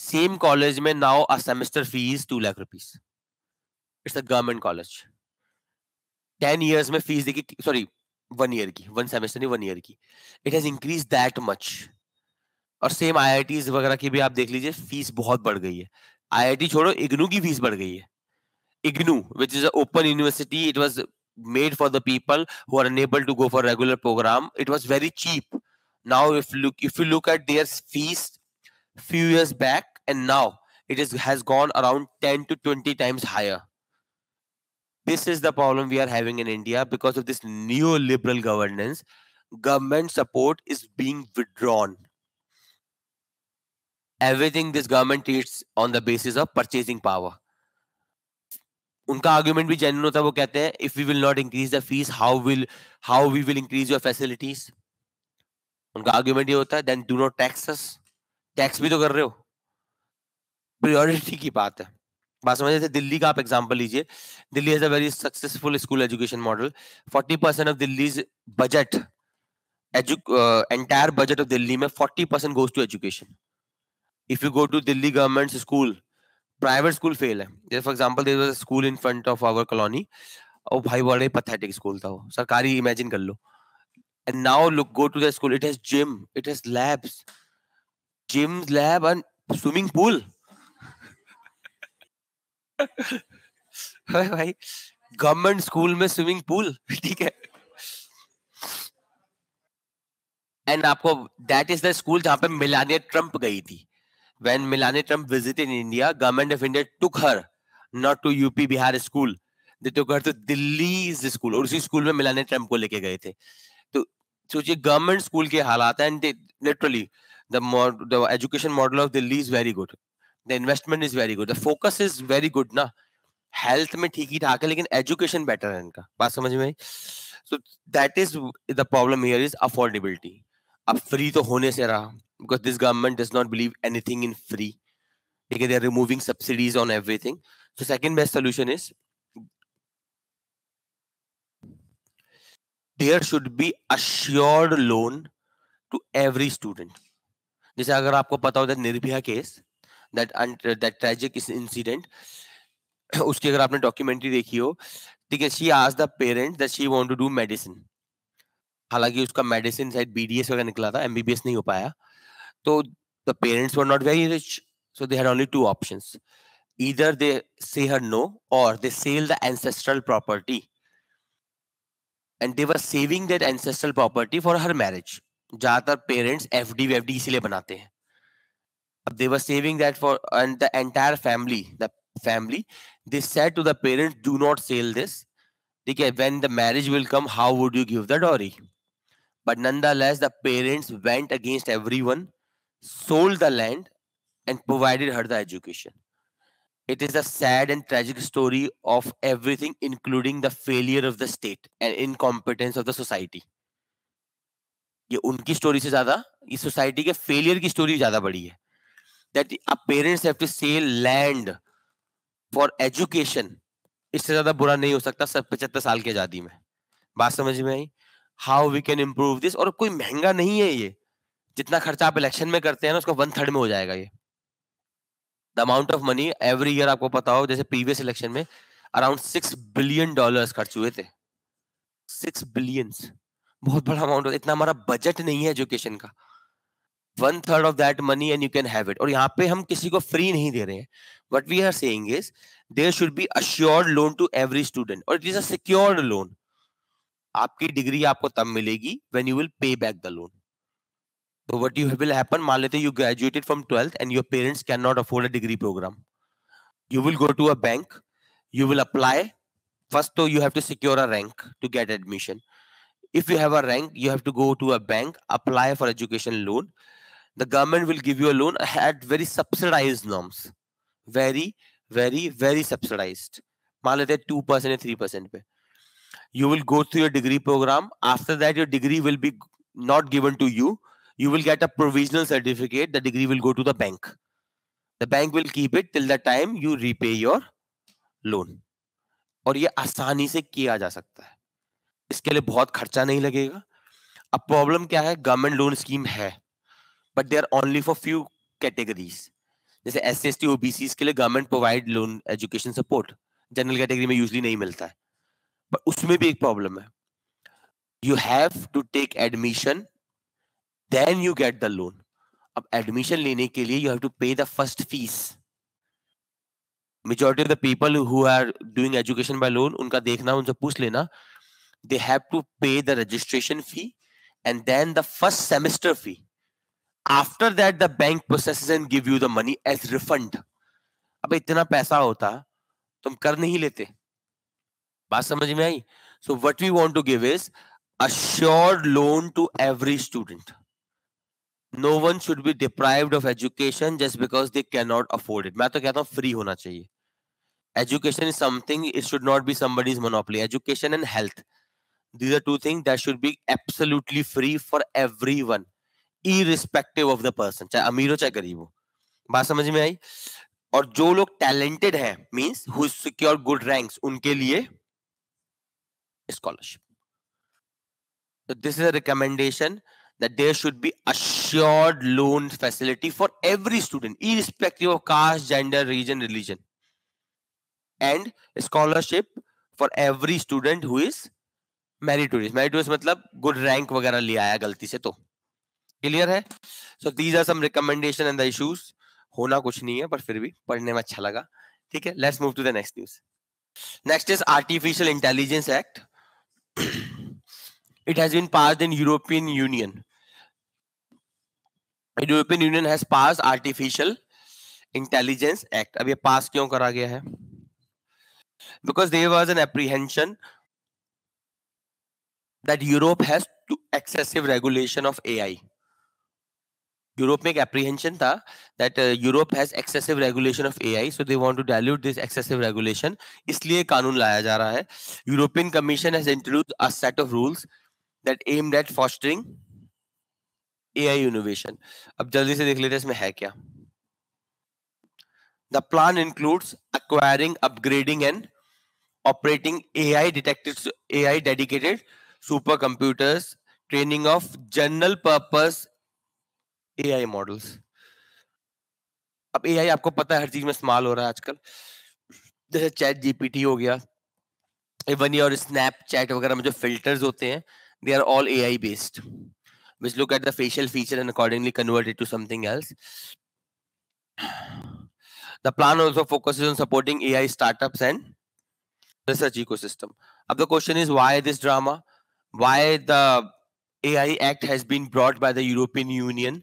Same college में now a semester fee is two lakh rupees. It's a government college. Ten years में fees देखी, sorry, one year की, one semester नहीं one year की. It has increased that much. और same I I Ts वगैरह की भी आप देख लीजिए, fees बहुत बढ़ गई है. I I T छोड़ो, I G N U की fees बढ़ गई है. I G N U, which is an open university, it was made for the people who are unable to go for regular program. It was very cheap. Now if look if you look at their fees few years back and now it is has gone around ten to twenty times higher. This is the problem we are having in India because of this neoliberal governance. Government support is being withdrawn. Everything this government treats on the basis of purchasing power. उनका argument भी genuine होता है, वो कहते हैं if we will not increase the fees how will how we will increase your facilities. उनका argument ये होता है then do not tax us, tax भी तो कर रहे हो, प्रायोरिटी की बात है, बात समझे। दिल्ली का आप एग्जांपल लीजिए, Delhi has a very successful school education model. Forty percent of Delhi's budget entire budget of Delhi में forty percent goes to education. If you go to Delhi government school, private school fail है। जैसे for example there was a school in front of our colony, और भाई बड़े pathetic school था वो, सरकारी imagine कर लो। And now look go to the school, it has gym, it has labs, gym lab and swimming pool. भाई government school में स्विमिंग पूल, ठीक है। एंड आपको दैट इज द स्कूल जहां पे मेलानिया ट्रम्प गई थी। When Melania Trump visited India, government of India took her not to U P Bihar school, they took her to Delhi's school, और उसी school में Melania Trump को लेके गए थे। तो सोचिए गवर्नमेंट स्कूल के हालात हैं। And literally the education model of Delhi is very good, the investment is very good, the focus is very good ना, हेल्थ में ठीक ही ठाक है लेकिन एजुकेशन बेटर है इनका, बात समझ में आई। So that is the problem here is affordability. अब फ्री तो होने से रहा, because this government does not believe anything in free. Because they are removing subsidies on everything. So second best solution is there should be assured loan to every student. जैसे अगर आपको पता हो that Nirbhaya case, that that tragic incident, उसकी अगर आपने documentary देखी हो, ठीक है, she asked the parents that she want to do medicine. हालांकि उसका medicine शायद B D S वगैरह निकला था, M B B S नहीं हो पाया। So the parents were not very rich, so they had only two options: either they say her no, or they sell the ancestral property. And they were saving that ancestral property for her marriage. ज़्यादातर parents F D V F D इसीलिए बनाते हैं। अब they were saving that for, and the entire family, the family, they said to the parents, "Do not sell this. ठीक है, when the marriage will come, how would you give the dowry?" But nonetheless, the parents went against everyone, sold the land and provided her the education. It is a sad and tragic story of everything, including the failure of the state and incompetence of the society. ये उनकी story से ज्यादा इस society के failure की story ज्यादा बड़ी है। That a parents have to sell land for education. इससे ज्यादा बुरा नहीं हो सकता सब पचहत्तर साल की आजादी में, बात समझ में आई। How we can improve this, और कोई महंगा नहीं है ये, जितना खर्चा आप इलेक्शन में करते हैं ना उसका वन थर्ड में हो जाएगा ये। The amount of money every year आपको पता हो, जैसे प्रीवियस इलेक्शन में अराउंड सिक्स बिलियन डॉलर्स खर्च हुए थे, सिक्स बिलियंस, बहुत बड़ा अमाउंट होता है। इतना हमारा बजट नहीं है एजुकेशन का, one third of that money and you can have it. और यहाँ पे हम किसी को फ्री नहीं दे रहे हैं, What we are saying is there should be assured loan to every student, or it is a secured loan. आपकी डिग्री आपको तब मिलेगी when you will pay back the loan. So what you will happen? मान लेते you graduated from twelfth and your parents cannot afford a degree program. You will go to a bank. You will apply. First, so you have to secure a rank to get admission. If you have a rank, you have to go to a bank, apply for education loan. The government will give you a loan at very subsidized norms, very, very, very subsidized. मान लेते हैं two percent या three percent पे. You will go through your degree program. After that, your degree will be not given to you. You will get a provisional certificate. The degree will go to the bank. The bank will keep it till the time you repay your loan. और ये आसानी से किया जा सकता है. इसके लिए बहुत खर्चा नहीं लगेगा. अब प्रॉब्लम क्या है? गवर्नमेंट लोन स्कीम है, but they are only for few categories. जैसे S C S T OBC के लिए government provide loan education support general category में यूजली नहीं मिलता है, बट उसमें भी एक प्रॉब्लम है. You have to take admission then you get the loan. अब एडमिशन लेने के लिए you have to pay the first fees. Majority of the people who are doing education by loan, उनका देखना, उनसे पूछ लेना, they have to pay the registration fee and then the first semester fee. After that, the bank processes and give you the money as refund. अब इतना पैसा होता, तुम कर नहीं लेते. बात समझ में आई? So what we want to give is assured loan to every student. No one should be deprived of education just because they cannot afford it. मैं तो कहता हूँ free होना चाहिए. Education is something, it should not be somebody's monopoly. Education and health, these are two things that should be absolutely free for everyone, irrespective of the person, चाहे अमीर हो चाहे गरीब हो. बात समझ में आई? और जो लोग talented हैं, means who secure good ranks, उनके लिए scholarship. So this is a recommendation. That there should be assured loan facility for every student, irrespective of caste, gender, region, religion, and scholarship for every student who is meritorious. Meritorious मतलब good rank वगैरह ले आया गलती से, तो clear है. So these are some recommendation and the issues. होना कुछ नहीं है, पर फिर भी पढ़ने में अच्छा लगा. ठीक है. Let's move to the next news. Next is Artificial Intelligence Act. It has been passed in European Union. The European Union has passed Artificial Intelligence Act. अब ये पास क्यों करा गया है? Because there was an apprehension that Europe has too excessive regulation of A I. Europe में एक apprehension था that uh, Europe has excessive regulation of A I, so they want to dilute this excessive regulation. इसलिए कानून लाया जा रहा है. European Commission has introduced a set of rules that aimed at fostering A I innovation. अब जल्दी से देख लेते हैं इसमें है क्या. The plan includes acquiring, upgrading and operating A I detected A I dedicated supercomputers, training of general purpose A I models. अब A I आपको पता है हर चीज में इस्तेमाल हो रहा है आजकल. जैसे चैट जीपीटी हो गया, इवन ये और स्नैपचैट वगैरह में जो फिल्टर्स होते हैं, they are all A I based, which look at the facial feature and accordingly convert it to something else. The plan also focuses on supporting A I startups and research ecosystem. Now the question is, why this drama? Why the A I Act has been brought by the European Union?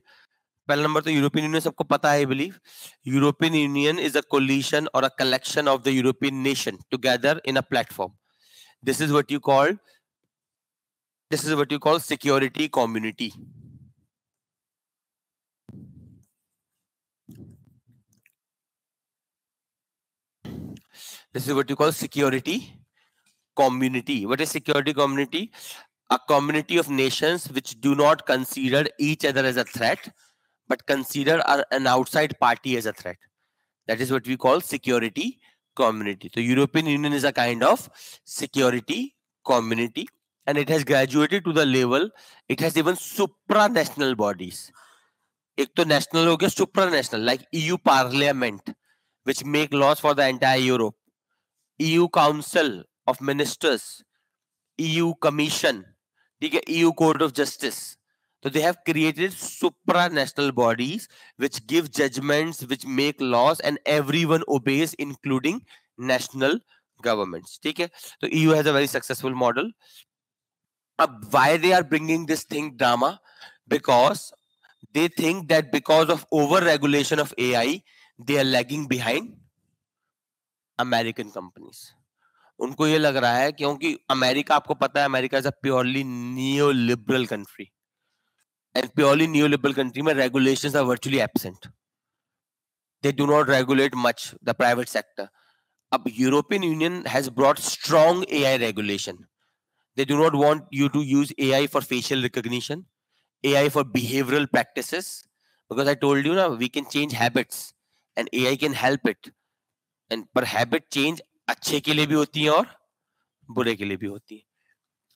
Well, number तो European Union सबको पता है, I believe. European Union is a coalition or a collection of the European nation together in a platform. This is what you call. This is what you call security community. This is what you call security community. What is security community? A community of nations which do not consider each other as a threat, but consider an outside party as a threat. That is what we call security community. So European Union is a kind of security community. And it has graduated to the level, it has even supranational bodies. एक तो national हो गया, supranational, like E U Parliament, which make laws for the entire Europe, E U Council of Ministers, E U Commission, ठीक है, E U Court of Justice, So they have created supranational bodies which give judgments, which make laws, and everyone obeys, including national governments. ठीक है, तो E U has a very successful model. Ab why they are bringing this thing drama? Because they think that because of over-regulation of A I, they are lagging behind American companies. उनको ये लग रहा है क्योंकि America, आपको पता है America is a purely neo liberal country, and purely neo liberal country में regulations are virtually absent, they do not regulate much the private sector. अब European Union has brought strong AI regulation. They do not want you to use AI for facial recognition, AI for behavioural practices, because I told you ना we can change habits and AI can help it. And पर habit change अच्छे के लिए भी होती है और बुरे के लिए भी होती है.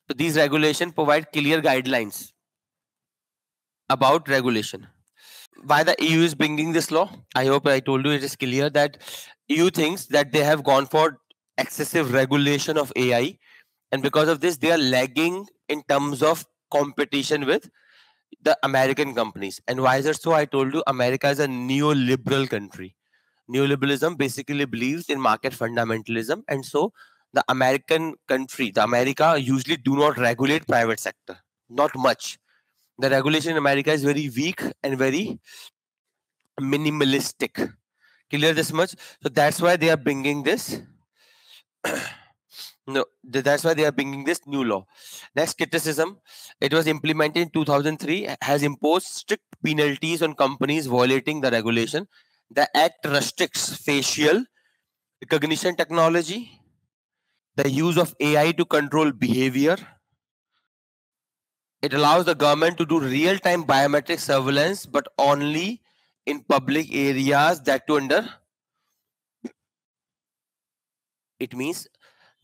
तो these regulation provide clear guidelines about regulation. Why the E U is bringing this law? I hope I told you it is clear that E U thinks that they have gone for excessive regulation of A I, and because of this they are lagging in terms of competition with the American companies. And why is it so? I told you America is a neoliberal country. Neoliberalism basically believes in market fundamentalism, and so the American country, the America usually do not regulate private sector, not much. The regulation in America is very weak and very minimalistic. Clear this much? So that's why they are bringing this. No, that's why they are bringing this new law. Next, criticism. It was implemented in two thousand three. Has imposed strict penalties on companies violating the regulation. The act restricts facial recognition technology, the use of A I to control behavior. It allows the government to do real-time biometric surveillance, but only in public areas, that too under. It means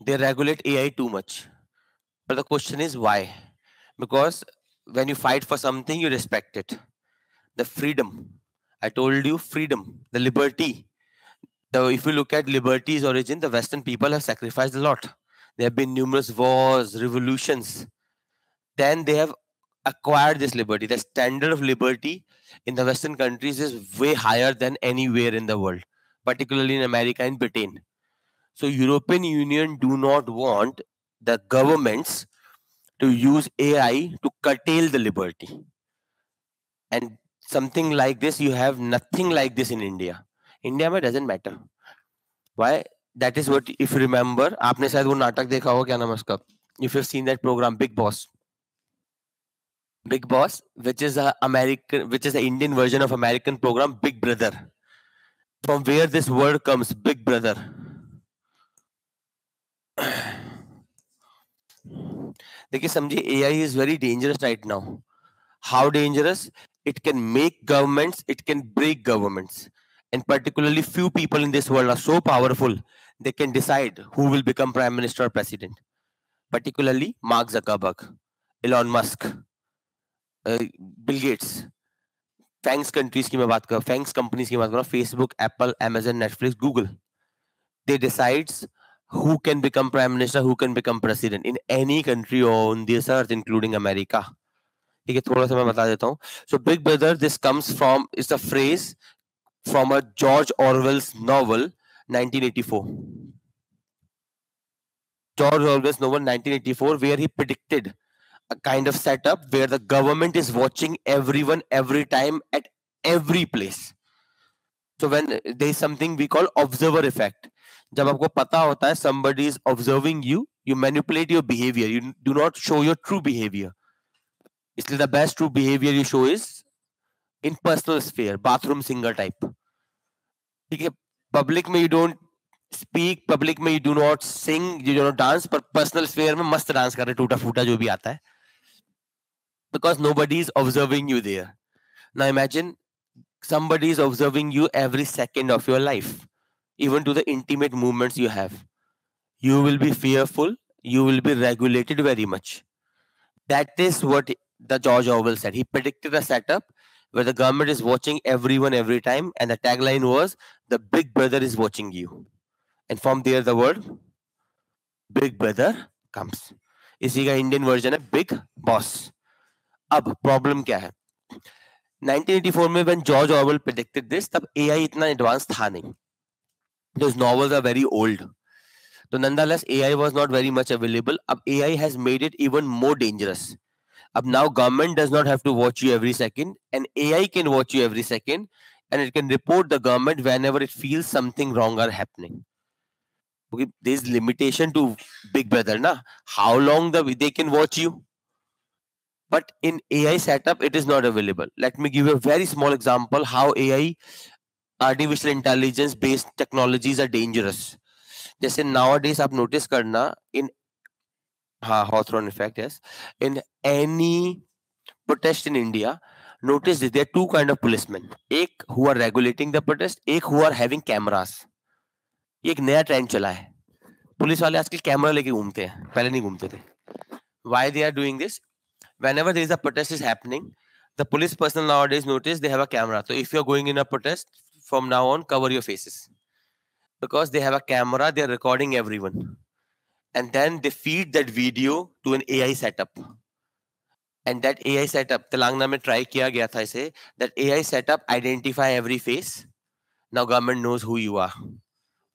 they regulate A I too much. But the question is why? Because when you fight for something, you respect it. The freedom. I told you freedom, the liberty. So if you look at liberty's origin, the Western people have sacrificed a lot. There have been numerous wars, revolutions. Then they have acquired this liberty. The standard of liberty in the Western countries is way higher than anywhere in the world, particularly in America and Britain. So European Union do not want the governments to use A I to curtail the liberty. And something like this, you have nothing like this in India. India में doesn't matter. Why? That is what, if you remember, आपने शायद वो नाटक देखा होगा, क्या नाम है उसका? If you've seen that program, Big Boss. Big Boss, which is a American, which is an Indian version of American program, Big Brother. From where this word comes, Big Brother. देखिए समझिए, A I is very dangerous right now. How dangerous? It can make governments, it can break governments, and particularly few people in this world are so powerful they can decide who will become prime minister or president. Particularly Mark Zuckerberg, Elon Musk, uh, Bill Gates. Fangs countries की मैं बात कर रहा हूँ, fangs companies की बात कर रहा हूँ, Facebook, Apple, Amazon, Netflix, Google. They decides who can become prime minister, who can become president in any country on this earth, including America. ठीक है, थोड़ा सा मैं बता देता हूँ. So big brother, this comes from, it's a phrase from a George Orwell's novel nineteen eighty four. George Orwell's novel nineteen eighty four, where he predicted a kind of setup where the government is watching everyone every time at every place. So when there is something we call observer effect, जब आपको पता होता है somebody is observing you, you manipulate your behaviour, you do not show your true behaviour. इसलिए the best true behaviour you show is in personal sphere, bathroom singer type. ठीक है, public में you don't speak, public में you do not sing, you do not dance, पर personal sphere में मस्त dance कर रहे, टूटा फूटा जो भी आता है, because nobody is observing you there. Now imagine somebody is observing you every second of your life, even to the intimate movements you have. You will be fearful, you will be regulated very much. That is what the George Orwell said. He predicted a setup where the government is watching everyone every time, and the tagline was the big brother is watching you, and from there the word big brother comes. इसी का Indian version है big boss. अब problem क्या है, nineteen eighty four में when George Orwell predicted this, तब AI इतना advance था नहीं, those novels are very old, तो nonetheless AI was not very much available. अब AI has made it even more dangerous. अब now government does not have to watch you every second, and AI can watch you every second, and it can report the government whenever it feels something wrong are happening. Okay, there is limitation to Big Brother, na? How long the they can watch you? But in A I setup, it is not available. Let me give you a very small example how A I, artificial intelligence based technologies are dangerous. Just in nowadays, आप notice करना in हाँ Hawthorne effect, yes, in any protest in India. Notice that there are two kind of policemen, एक who are regulating the protest, एक who are having cameras. ये एक नया trend चला है, पुलिस वाले आजकल कैमरा लेके घूमते हैं, पहले नहीं घूमते थे. Why they are doing this? Whenever there is a protest is happening, the police personnel nowadays notice they have a camera. So if you are going in a protest, from now on cover your faces, because they have a camera, they are recording everyone, and then they feed that video to an A I setup. And that A I setup, Telangana में try किया गया था इसे, that A I setup identify every face. Now government knows who you are.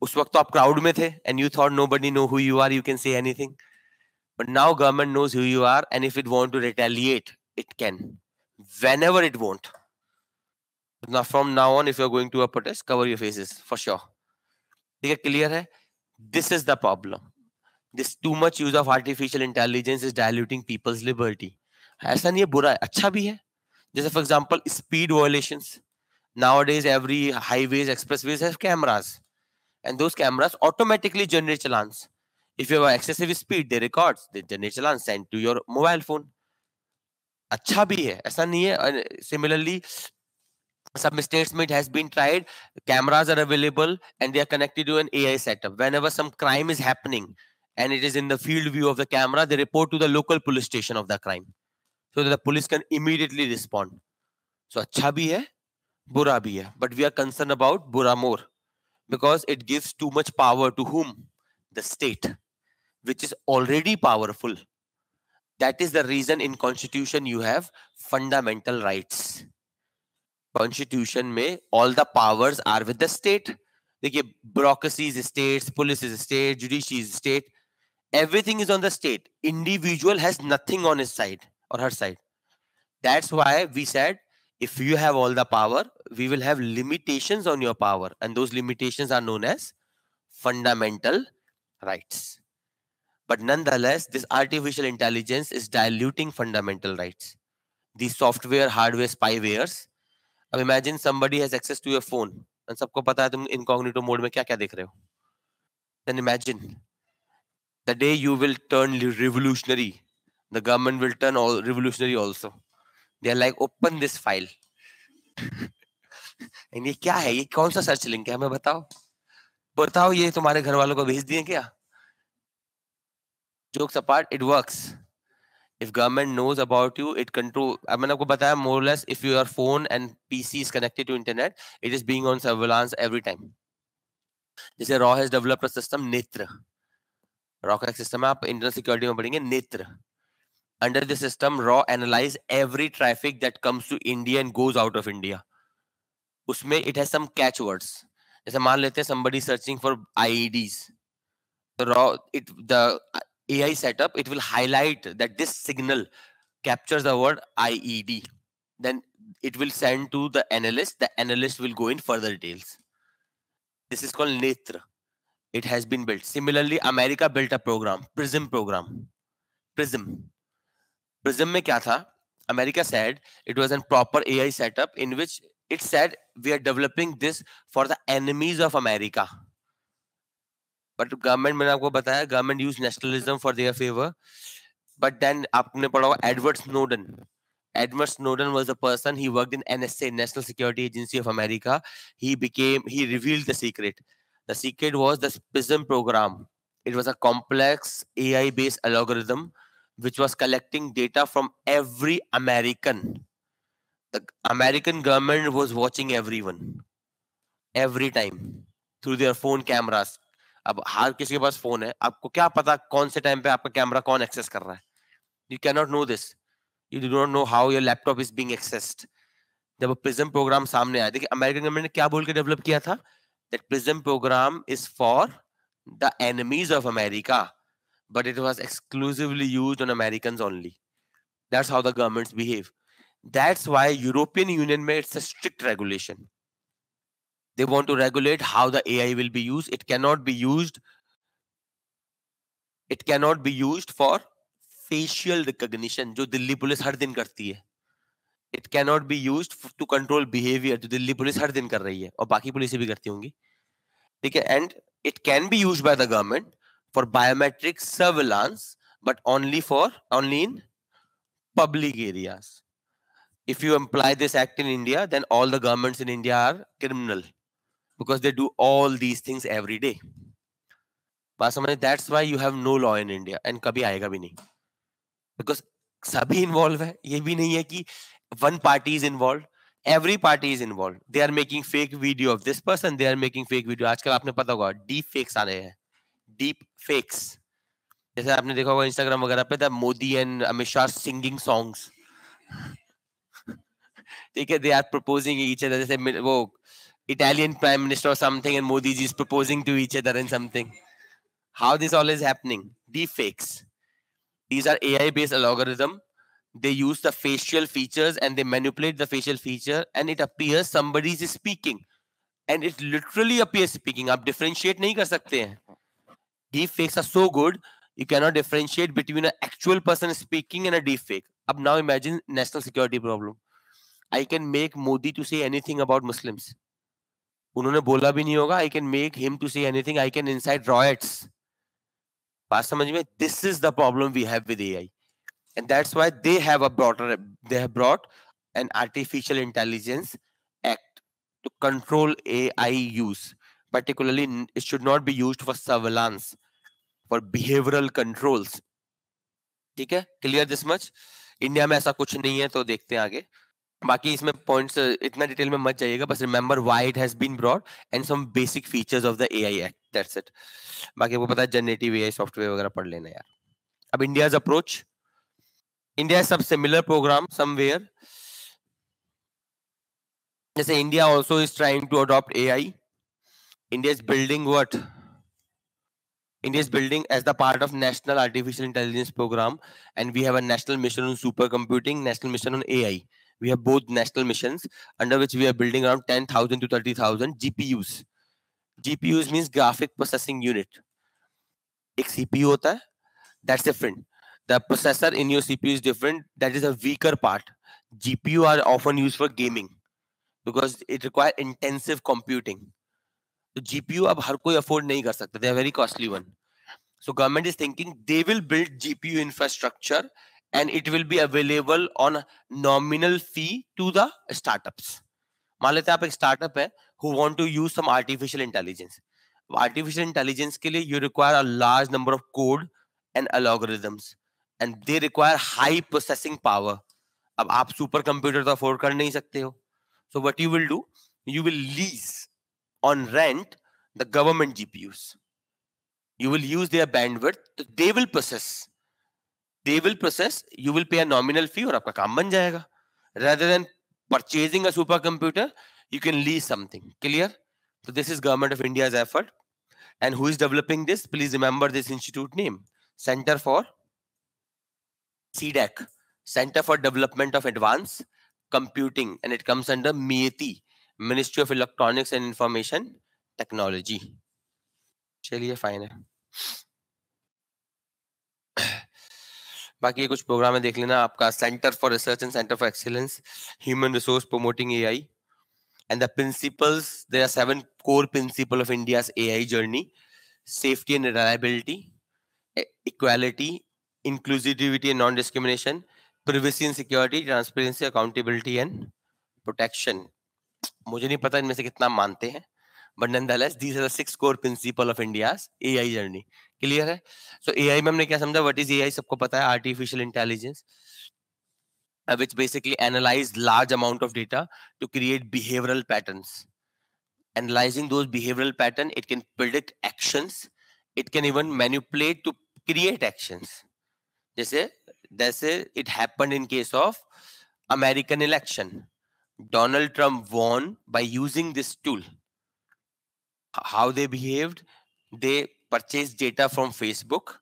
उस वक्त तो आप crowd में थे, and you thought nobody know who you are, you can say anything. But now government knows who you are, and if it want to retaliate, it can. Whenever it want. Now from now on, if you are going to a protest, cover your faces for sure. ठीक है, clear है? This is the problem. This too much use of artificial intelligence is diluting people's liberty. ऐसा नहीं है, बुरा है, अच्छा भी है. जैसे for example speed violations, nowadays every highways expressways have cameras, and those cameras automatically generate challans. If you have excessive speed they records, they generate challans send to your mobile phone. अच्छा भी है, ऐसा नहीं है. Similarly some states it has been tried, cameras are available and they are connected to an A I setup. Whenever some crime is happening and it is in the field view of the camera, they report to the local police station of the crime. So that the police can immediately respond. So अच्छा भी है, बुरा भी है, but we are concerned about बुरा more, because it gives too much power to whom? The state, which is already powerful. That is the reason in Constitution you have fundamental rights. Constitution में all the powers are with the state. देखिए bureaucracy is state, police is state, judiciary is state. Everything is on the state. Individual has nothing on his side. Or her side. That's why we said, if you have all the power, we will have limitations on your power, and those limitations are known as fundamental rights. But nonetheless, this artificial intelligence is diluting fundamental rights. These software, hardware, spywares. Now imagine somebody has access to your phone, and सबको पता है तुम incognito mode में क्या क्या देख रहे हो. Then imagine the day you will turn revolutionary. The government will turn all revolutionary also. They are like, open this file. And ये क्या है, ये कौन सा सर्च लिंक है, हमें बताओ बताओ ये तुम्हारे घर वालों को भेज दिए क्या? Jokes apart, it works. If government knows about you, it control. I मैंने आपको बताया more or less, if your phone and P C is connected to internet, it is being on surveillance every time. जैसे रॉ has developed a system Netra. रॉ का system है, आप internal security में पढ़ेंगे नेत्र. Under the system, raw analyze every traffic that comes to India and goes out of India. Usme it has some catchwords. Jaise maan lete hain somebody searching for I E Ds, the raw it the A I setup, it will highlight that this signal captures the word I E D. Then it will send to the analyst. The analyst will go in further details. This is called Nethra. It has been built. Similarly, America built a program, PRISM program. PRISM. PRISM में क्या था? America said it was a proper A I setup in which it said we are developing this for the enemies of America. But government, मैंने आपको बताया, government used nationalism for their favor. But then आपने पढ़ा होगा Edward Snowden. Edward Snowden was a person, he worked in N S A, National Security Agency of America. He became, he revealed the secret. The secret was the PRISM program. It was a complex A I-based algorithm which was collecting data from every American. The American government was watching everyone, every time through their phone cameras. अब हर किसी के पास phone है, आपको क्या पता कौन से time पे आपका कैमरा कौन एक्सेस कर रहा है? You cannot know this. you don't know how your laptop is being accessed. जब वो प्रिज्म प्रोग्राम सामने आया, देखिए अमेरिकन गवर्नमेंट ने क्या बोल के डेवलप किया था, that PRISM program is for the enemies of America, but it was exclusively used on Americans only. That's how the governments behave. That's why European Union में it's a strict regulation. They want to regulate how the A I will be used. It cannot be used. It cannot be used for facial recognition, जो Delhi police हर दिन करती है. It cannot be used to control behavior, जो Delhi police हर दिन कर रही है और बाकी पुलिसें भी करती होंगी. ठीक है. And it can be used by the government for biometric surveillance, but only for only in public areas. If you apply this act in India, then all the governments in India are criminal, because they do all these things every day. But sometimes that's why you have no law in India, and कभी आएगा भी नहीं, because सभी involved है. ये भी नहीं है कि one party is involved. Every party is involved. They are making fake video of this person. They are making fake video. आजकल आपने पता होगा deep fakes आ रहे हैं. Deep fakes. जैसे आपने देखा होगा Instagram वगैरह पे, तब Modi and Amit Shah singing songs. ठीक है. They are proposing each other, जैसे वो इटालियन प्राइम मिनिस्टर और something and Modi ji is proposing to each other and something. How this all is happening? Deepfakes. These are AI based algorithm. They use the facial features and they manipulate the facial feature and it appears somebody is speaking and it literally appears speaking. आप differentiate नहीं कर सकते हैं. Deepfakes are so good, you can not differentiate between a actual person speaking and a deepfake. अब now imagine national security problem. I can make Modi to say anything about Muslims. उन्होंने बोला भी नहीं होगा. I can make him to say anything. I can incite riots. बात समझ में? This is the problem we have with A I, and that's why they have a brought they have brought an Artificial Intelligence Act to control A I use. Particularly, it should not be used for surveillance, for behavioral controls. ठीक है? Clear this much? India में ऐसा कुछ नहीं है, तो देखते हैं आगे. बाकी इसमें पॉइंट्स इतना डिटेल में मत जाइएगा, बस remember why it has been brought and some basic features of the AI act. That's it. बाकी वो पता है जनरेटिव एआई सॉफ्टवेयर वगैरह पढ़ लेना यार. अब इंडियाज अप्रोच. इंडिया सब सिमिलर प्रोग्राम समवेयर, जैसे India also is trying to adopt AI. India is building what? India is building as the part of National Artificial Intelligence Program, and we have a national mission on supercomputing, national mission on A I. We have both national missions under which we are building around ten thousand to thirty thousand G P Us. G P Us means graphic processing unit. Ek C P U hota hai, that's different. The processor in your C P U is different. That is a weaker part. G P U are often used for gaming because it requires intensive computing. So G P U ab har koi afford nahi kar sakta. They are very costly one. So government is thinking they will build G P U infrastructure, and it will be available on a nominal fee to the startups. मान लेते हैं आप एक startup है who want to use some artificial intelligence. Artificial intelligence के लिए you require a large number of code and algorithms, and they require high processing power. अब आप super computer तो afford कर नहीं सकते हो. So what you will do? You will lease on rent the government G P Us. You will use their bandwidth. So they will process. They will process. You will pay a nominal fee, और आपका काम बन जाएगा. Rather than purchasing a supercomputer, you can lease something. Clear? So this is Government of India's effort, and who is developing this? Please remember this institute name: Center for C D A C, Center for Development of Advanced Computing, and it comes under MEITY, Ministry of Electronics and Information Technology. चलिए fine है. बाकी कुछ programme है, देख लेना. आपका centre for research and centre for excellence, human resource promoting AI, and the principles. There are seven core principle of India's AI journey: safety and reliability, equality, inclusivity and non discrimination, privacy and security, transparency, accountability and protection. मुझे नहीं पता इनमें से कितना मानते हैं, but nonetheless these are the six core principle of India's AI journey. Clear है? So AI में हमने क्या समझा? व्हाट इज एआई सबको पता है. Artificial intelligence, which basically analyse large amount of data to create behavioural patterns. Analysing those behavioural pattern, it can predict actions, it can even manipulate to create actions. जैसे That's it. It happened in case of American election. Donald Trump won by using this tool. How they behaved? They purchased data from Facebook.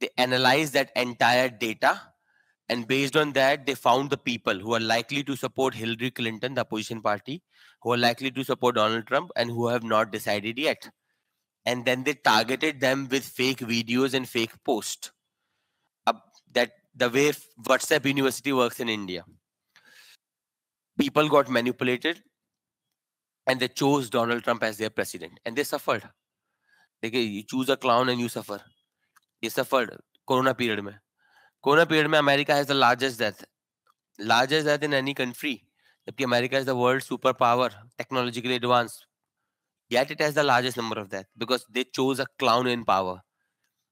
They analyzed that entire data. And based on that, they found the people who are likely to support Hillary Clinton, the opposition party, who are likely to support Donald Trump, and who have not decided yet. And then they targeted them with fake videos and fake posts. Uh, that the way WhatsApp University works in India. People got manipulated and they chose Donald Trump as their president. And they suffered. They, you choose a clown and you suffer. They suffered Corona period mein. Corona period, America has the largest death. Largest death in any country. America is the world superpower, technologically advanced. Yet it has the largest number of death because they chose a clown in power.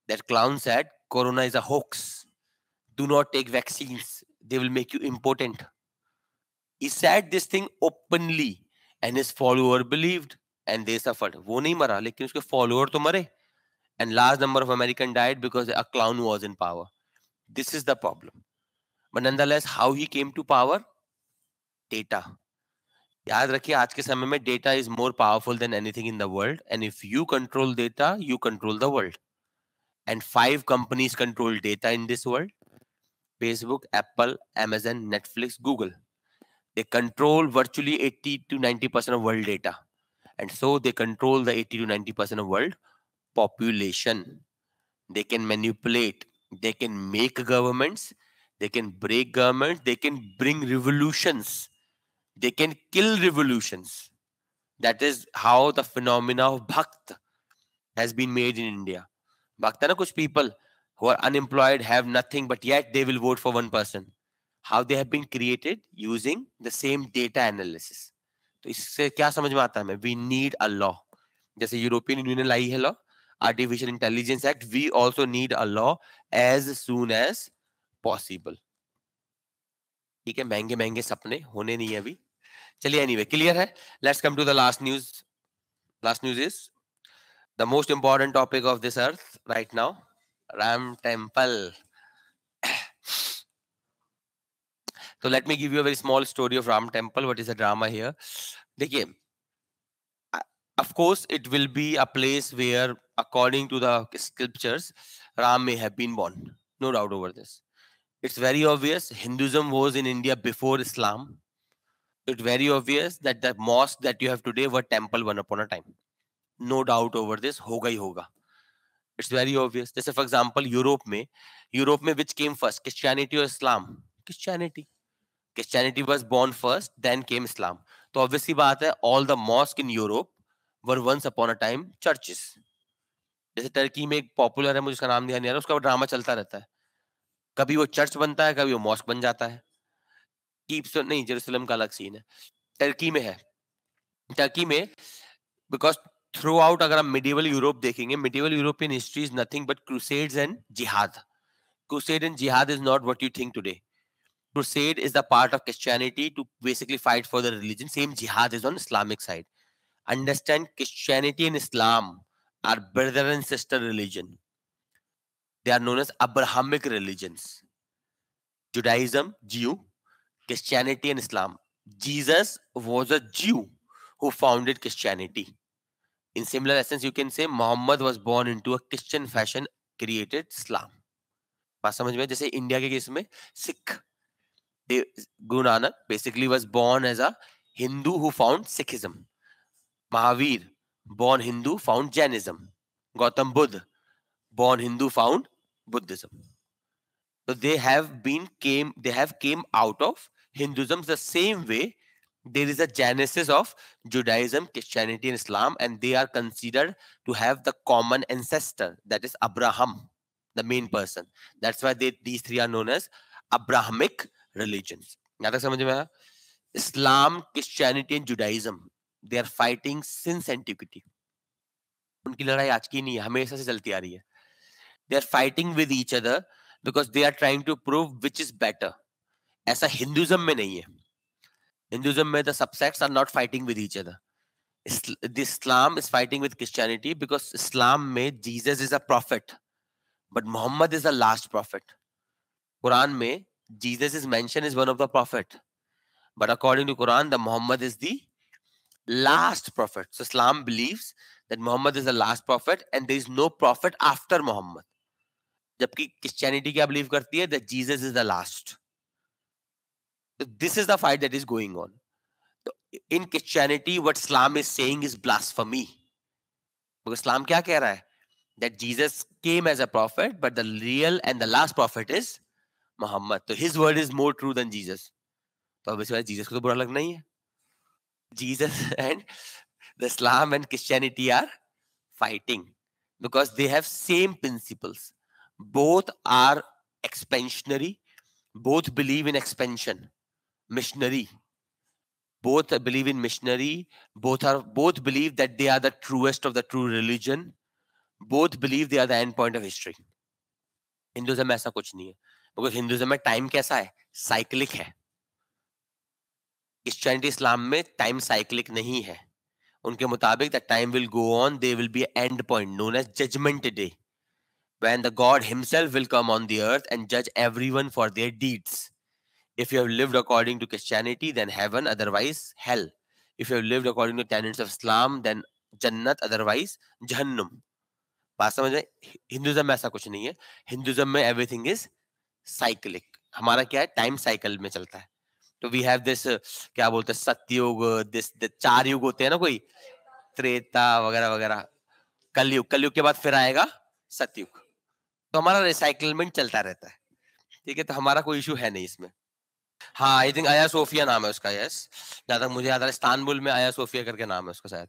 That clown said, Corona is a hoax. Do not take vaccines. They will make you impotent. He said this thing openly and his follower believed and they suffered. Wo nahi mara, lekin uske follower to mare. And large number of Americans died because a clown was in power. This is the problem. But nonetheless, how he came to power? Data. याद रखिए आज के समय में data is more powerful than anything in the world. And if you control data, you control the world. And five companies control data in this world. Facebook, Apple, Amazon, Netflix, Google. They control virtually eighty to ninety percent of world data. And so they control the eighty to ninety percent of world population. They can manipulate. They can make governments, they can break governments, they can bring revolutions, they can kill revolutions. That is how the phenomena of bhakt has been made in India. Bhakt na kuch people who are unemployed, have nothing, but yet they will vote for one person. How they have been created using the same data analysis. So, isse kya samajh mein aata hai? We need a law. Jaise European Union lai hai law. Artificial Intelligence Act, we also need a law as soon as possible. ठीक है, महंगे महंगे सपने होने नहीं है अभी. चलिए anyway, clear है. Let's come to the last news. Last news is the most important topic of this earth right now. Ram Temple. So let me give you a very small story of Ram Temple. What is the drama here? देखिए. Of course, it will be a place where, according to the scriptures, Ram may have been born. No doubt over this. It's very obvious Hinduism was in India before Islam. It's very obvious that the mosque that you have today were temple one upon a time. No doubt over this. Hoga hi hoga. It's very obvious. This is, for example, Europe. Mein, Europe, mein which came first, Christianity or Islam? Christianity. Christianity was born first, then came Islam. So obviously, baat hai, all the mosques in Europe were once upon a time churches. जैसे Turkey में एक popular है, मुझे उसका नाम ध्यान नहीं आ रहा, उसका ड्रामा चलता रहता है. कभी वो चर्च बनता है, कभी वो मॉस्क बन जाता है. कीप्स नहीं, जेरूसलम का अलग सीन है. टर्की में है. टर्की में बिकॉज थ्रू आउट अगर हम मिडिवल यूरोप देखेंगे, medieval European history is nothing but crusades and जिहाद. क्रूसेड एंड जिहाद is not what you think today. Crusade is the part of Christianity to basically fight for the religion. Same जिहाद is on Islamic side. Understand, Christianity and Islam are brother and sister religion. They are known as Abrahamic religions. Judaism, Jew, Christianity and Islam. Jesus was a Jew who founded Christianity. In similar essence, you can say Muhammad was born into a Christian fashion, created Islam. Baat samajh mein, jaise India ke case mein Sikh, they, Guru Nanak basically was born as a Hindu who found Sikhism. Mahavir, born Hindu, found Jainism. Gautam Buddha, born Hindu, found Buddhism. So they have been came, they have came out of Hinduism the same way. There is a genesis of Judaism, Christianity, and Islam, and they are considered to have the common ancestor, that is Abraham, the main person. That's why they, these three are known as Abrahamic religions. Islam, Christianity, and Judaism. They are fighting since antiquity. उनकी लड़ाई आज की नहीं है, हमेशा से चलती आ रही है. They are fighting with each other because they are trying to prove which is better. ऐसा हिंदुइज्म में नहीं है. हिंदुइज्म में the subsects are not fighting with each other. Islam is fighting with Christianity because Islam में Jesus is a prophet, but Muhammad is the last prophet. Quran mein Jesus is mentioned as one of the prophet, but according to Quran, the Muhammad is the last prophet. So Islam believes that Muhammad is the last prophet and there is no prophet after Muhammad. Jabki Christianity kya believe karti hai that Jesus is the last. So this is the fight that is going on. In Christianity, what Islam is saying is blasphemy. Because Islam kya keh raha hai? That Jesus came as a prophet, but the real and the last prophet is Muhammad. So his word is more true than Jesus. So obviously Jesus ko to bura lagna hi hai. Jesus and the Islam and Christianity are fighting because they have same principles. Both are expansionary. Both believe in expansion, missionary. Both believe in missionary. Both are both believe that they are the truest of the true religion. Both believe they are the end point of history. Hinduism ऐसा कुछ नहीं है, because Hinduism में time कैसा है? Cyclic है. Christianity, Islam में time cyclic नहीं है. उनके मुताबिक the time will go on, there will be an end point known as judgment day, when the God himself will come on the earth and judge everyone for their deeds. If you have lived according to Christianity, then heaven, otherwise hell. If you have lived according to tenets of Islam, then Jannat, otherwise Jahannam. बात समझ में? Hinduism में ऐसा कुछ नहीं है. Hinduism में everything is cyclic. हमारा क्या है? Time cycle में चलता है. तो we have this क्या बोलते हैं सत्ययुग, this चार युग होते हैं ना कोई, त्रेता वगैरह वगैरह, कलयुग, कलयुग के बाद फिर आएगा सत्ययुग. तो हमारा रिसाइकलमेंट चलता रहता है. ठीक है, तो हमारा कोई इशू है नहीं इसमें. हाँ, आई थिंक आया सोफिया नाम है उसका. यस, जहाँ तक मुझे याद आ रहा है इस्तानबुल में आया सोफिया करके नाम है उसका शायद.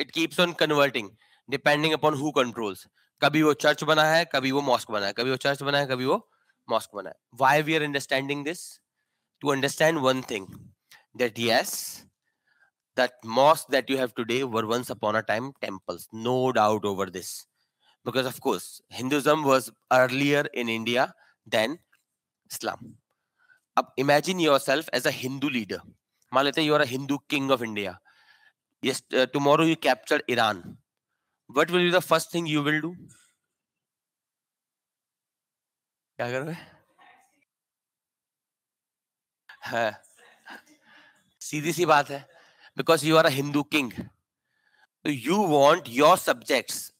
It keeps on converting depending upon who controls. कभी वो चर्च बना है, कभी वो मॉस्क बना है, कभी वो चर्च बना है, कभी वो मॉस्क बना है. Why we are understanding this? To understand one thing, that yes, that mosques that you have today were once upon a time temples, no doubt over this, because of course Hinduism was earlier in India than Islam. Ab imagine yourself as a Hindu leader. Maan lete you are a Hindu king of India. Yes, uh, tomorrow you capture Iran. What will be the first thing you will do? Kya karoge? है, सीधी सी बात है. Because you are a Hindu king, you want your subjects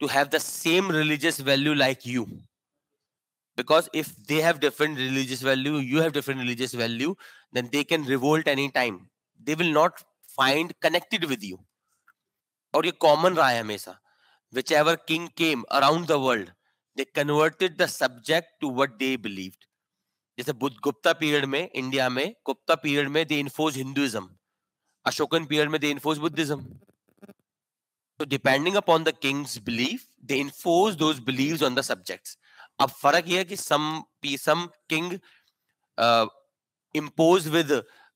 to have the same religious value like you. Because if they have different religious value, you have different religious value, then they can revolt any time. They will not find connected with you. और ये common रहा है हमेशा. Which ever king came around the world, they converted the subject to what they believed. जैसे Buddha Gupta period में India में, Gupta period में they infuse Hinduism, Ashokan period में दे इन्फोज बुद्धिज्म. तो depending upon the king's belief, they infuse those beliefs on the subjects. अब फर्क यह है कि some some king impose with,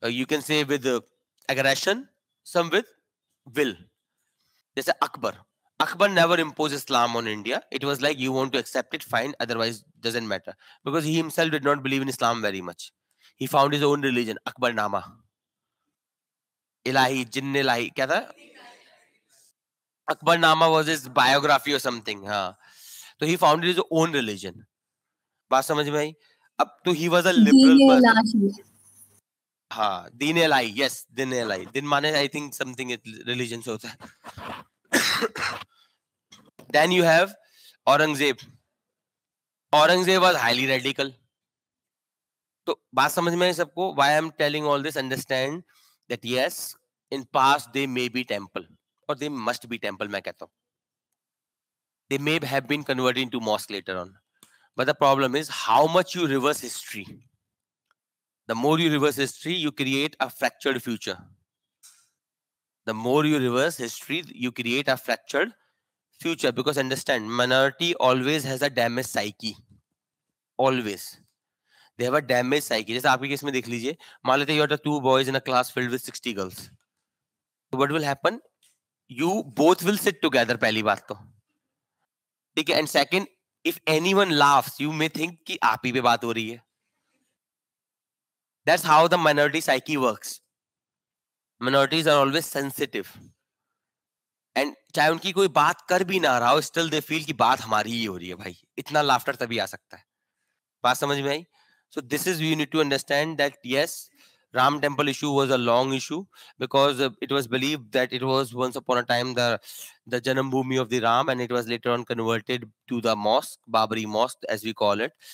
you can say with aggression, some with will. जैसे Akbar, Akbar never imposed Islam on India. It was like, you want to accept it, fine. Otherwise, doesn't matter. Because he himself did not believe in Islam very much. He found his own religion, Akbar Nama. Ilahi, Jinn Ilahi, क्या था? Akbar Nama was his biography or something. हाँ, तो he founded his own religion. बात समझ में आई? अब तो he was a liberal person. हाँ, Din Ilahi, yes, Din Ilahi. Din माने I think something religion से होता है. Then you have Aurangzeb. Aurangzeb was highly radical. So, बात समझ में आई सबको? Why I am telling all this? Understand that yes, in past they may be temple, or they must be temple. मैं कहता हूँ, they may have been converted into mosque later on. But the problem is how much you reverse history. The more you reverse history, you create a fractured future. The more you reverse history, you create a fractured future. Because understand, minority always has a damaged psyche. Always, they have a damaged psyche. जैसे आपके case में देख लीजिए, मान लेते हैं you are two boys in a class filled with sixty girls. So what will happen? You both will sit together. पहली बात तो, ठीक है. And second, if anyone laughs, you may think कि आप ही पे बात हो रही है. That's how the minority psyche works. Minorities are always sensitive, and चाहे उनकी कोई बात कर भी ना रहा हो, स्टिल दे फील कि बात हमारी ही हो रही है. भाई, इतना लाफ्टर तभी आ सकता है. बात समझ में आई. So this is we need to understand that yes, Ram temple issue was a long issue because it was believed that it was once upon a time the the Janambhoomi of the Ram, and it was later on converted to the mosque, Babri Mosque as we call it.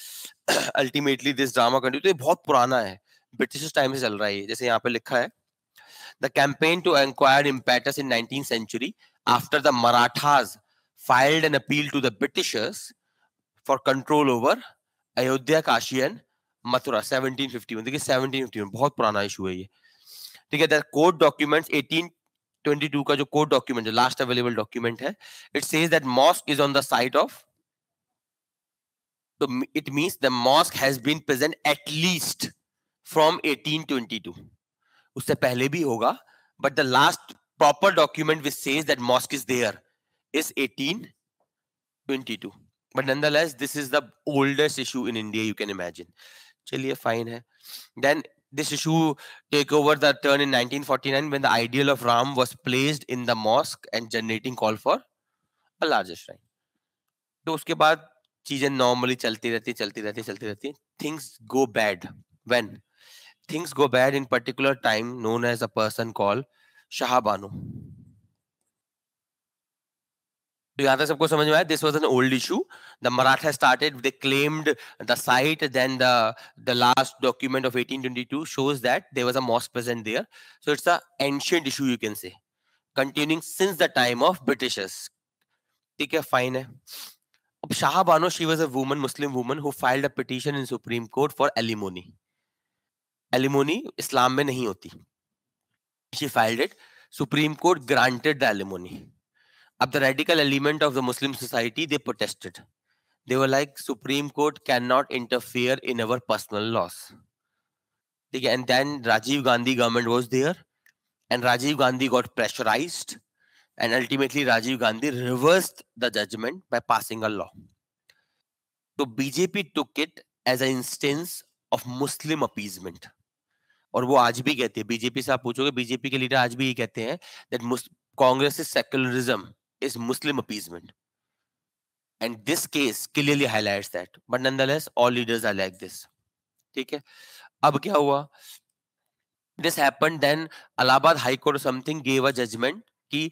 Ultimately this drama continued. ये बहुत पुराना है, British time से चल रहा है. जैसे यहाँ पे लिखा है, the campaign to acquire impetus in nineteenth century after the Marathas filed an appeal to the Britishers for control over Ayodhya, Kashi and Mathura seventeen fifty-one. देखिए seventeen fifty-one बहुत पुराना इशू है ये, ठीक है. That court documents eighteen twenty-two का जो court document है, लास्ट अवेलेबल डॉक्यूमेंट है, it says that mosque is on the site of, तो it means the mosque has been present at least from eighteen twenty-two. उससे पहले भी होगा, but the last proper document which says that mosque is there is eighteen twenty-two. But nonetheless this is the oldest issue in India you can imagine. चलिए fine है. Then this issue take over the turn in nineteen forty-nine when the ideal of Ram was placed in the mosque and generating call for a larger shrine. तो उसके बाद चीजें normally चलती रहती चलती रहती चलती रहती. Things go bad when things go bad in particular time known as a person called Shah Bano. तो यहाँ तक सबको समझ में आया. This was an old issue. The Maratha started, they claimed the site, then the the last document of eighteen twenty-two shows that there was a mosque present there. So it's a ancient issue you can say, continuing since the time of Britishers, ठीक है, fine है. अब Shah Bano, she was a woman, Muslim woman who filed a petition in Supreme Court for alimony. Alimony Islam में नहीं होती. She filed it, Supreme Court granted the alimony. Of the radical element of the Muslim society, they protested. They were like, Supreme Court cannot interfere in our personal laws. Okay, and then Rajiv Gandhi government was there, and Rajiv Gandhi got pressurized, and ultimately Rajiv Gandhi reversed the judgment by passing a law. So B J P took it as an instance of Muslim appeasement, और वो आज भी कहते हैं. B J P से आप पूछोगे, B J P के लीडर आज भी ये कहते हैं that Congress is secularism. Is Muslim appeasement, and this case clearly highlights that. But nonetheless, all leaders are like this. ठीक है. अब क्या हुआ? This happened. Then Allahabad High Court or something gave a judgment कि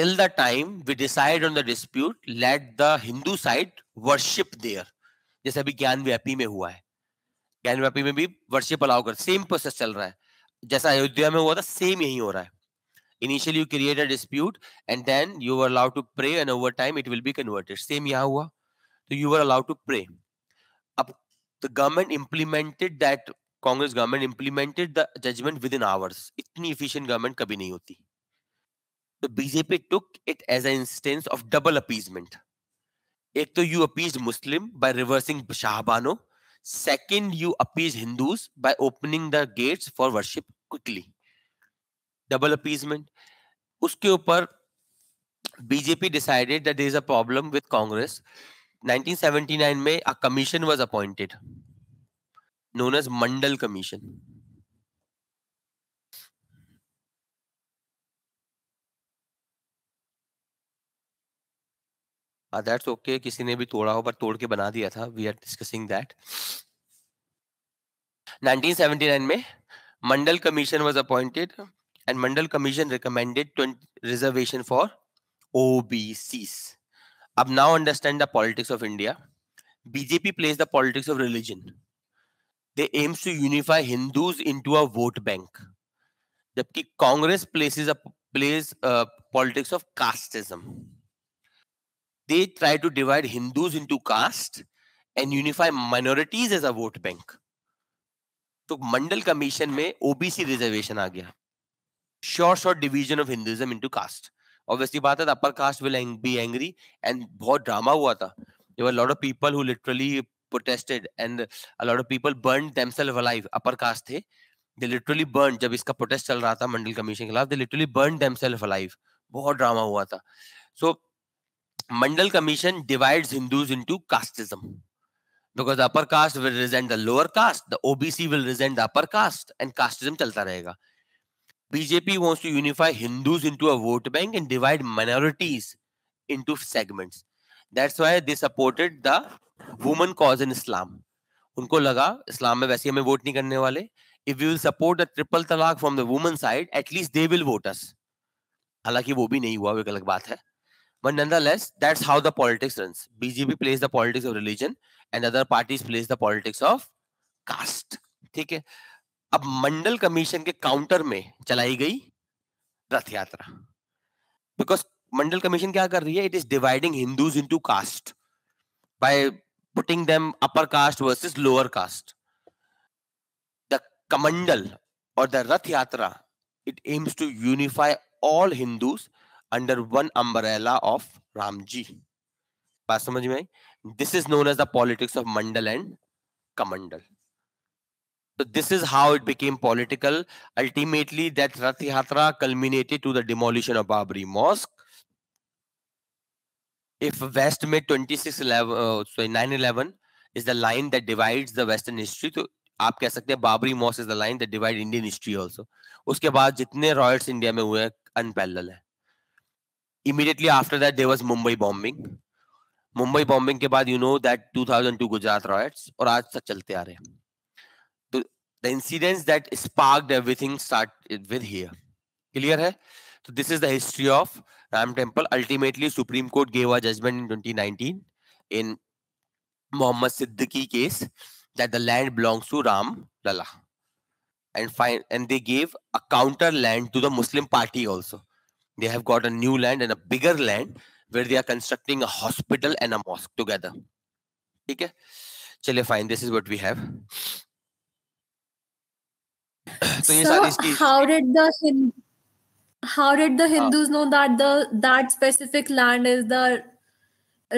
till the time we decide on the dispute, let the Hindu side worship there. जैसे अभी ज्ञानव्यापी में हुआ है. ज्ञानव्यापी में भी worship allow कर. Same process चल रहा है. जैसा अयोध्या में हुआ था, same यही हो रहा है. Initially you create a dispute and then you were allowed to pray, and over time it will be converted. Same यहाँ हुआ, so you were allowed to pray. अब the government implemented that, Congress government implemented the judgment within hours. इतनी efficient government कभी नहीं होती. So B J P took it as an instance of double appeasement. एक तो you appeased Muslim by reversing Shah Bano, second you appeased Hindus by opening the gates for worship quickly. Double appeasement. उसके ऊपर BJP decided that there is a problem with Congress. nineteen seventy-nine में a commission was appointed known as Mandal commission. That's okay, किसी ने भी तोड़ा हो, पर तोड़ के बना दिया था. We are discussing that. nineteen seventy-nine में Mandal commission was appointed. And Mandal Commission recommended reservation for O B Cs. Ab now understand the politics of India. B J P plays the politics of religion. They aims to unify Hindus into a vote bank. Jabki Congress places a plays uh, politics of casteism. They try to divide Hindus into caste and unify minorities as a vote bank. So Mandal Commission में O B C reservation आ गया. Short, short division of Hinduism into caste. Obviously, बात है, the upper caste will be angry, and बहुत drama हुआ था. There were a lot of people who literally protested, and a lot of people burned themselves alive. Upper caste थे, they literally burned. जब इसका protest चल रहा था मंडल commission के खिलाफ, they literally burned themselves alive. बहुत drama हुआ था. So, Mandal commission divides Hindus into casteism, because the upper caste will resent the lower caste, the O B C will resent the upper caste, and casteism चलता रहेगा. B J P wants to unify Hindus into a vote bank and divide minorities into segments. That's why they supported the woman cause in Islam. उनको लगा इस्लाम में वैसे हमें vote नहीं करने वाले, if we will support the triple talaq from the woman side at least they will vote us. हालांकि वो भी नहीं हुआ, वो एक अलग बात है, but nonetheless that's how the politics runs. BJP plays the politics of religion and other parties plays the politics of caste. ठीक है, अब मंडल कमीशन के काउंटर में चलाई गई रथ यात्रा, बिकॉज मंडल कमीशन क्या कर रही है, it is dividing Hindus into caste by putting them upper caste versus lower caste. The Kamandal or the Rath Yatra, it aims to unify all Hindus under one umbrella of Ramji. Baat samajh mein aayi? This is known as the politics of Mandal and Kamandal. So this is how it became political. Ultimately, that Rath Yatra culminated to the demolition of Babri Mosque. If West में twenty-six eleven, sorry nine eleven is the line that divides the Western history, तो आप कह सकते हैं Babri mosque is the line that divides Indian history also. उसके बाद जितने riots India में हुए हैं unparalleled है। Immediately after that there was Mumbai bombing. Mumbai bombing के बाद you know that two thousand two Gujarat riots और आज तक चलते आ रहे हैं। तो the incidents that sparked everything started with here. Clear है? So this is the history of Ram Temple. Ultimately, Supreme Court gave a judgment in twenty nineteen in Mohammad Siddique case that the land belongs to Ram Lala, and fine, and they gave a counter land to the Muslim Party also. They have got a new land and a bigger land where they are constructing a hospital and a mosque together. Okay, चलिए fine. This is what we have. So, so how did the Hindu How did the Hindus uh, know that the that specific land is the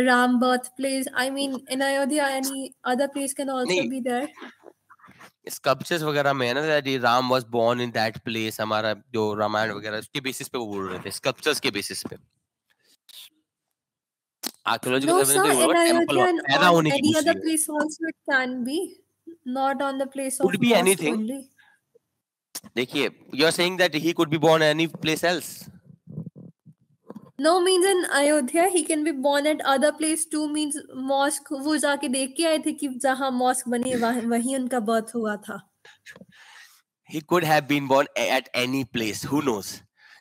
Ram birthplace? I mean, in Ayodhya, any other place can also नहीं. be there. Sculptures वगैरह में है ना that Ram was born in that place. हमारा जो रामायण वगैरह उसके basis पे वो बोल रहे थे, sculptures के बेसिस पे. Archaeological no, evidence in Ayodhya, पैदा होने की any other place also it can be, not on the place of. Could be anything. Only. देखिए, you are saying that he could be born any place else. No means in Ayodhya he can be born at other place too means mosque. वो जाके देख के आए थे कि जहाँ mosque बनी वहीं वहीं उनका birth हुआ था. He could have been born at any place. Who knows?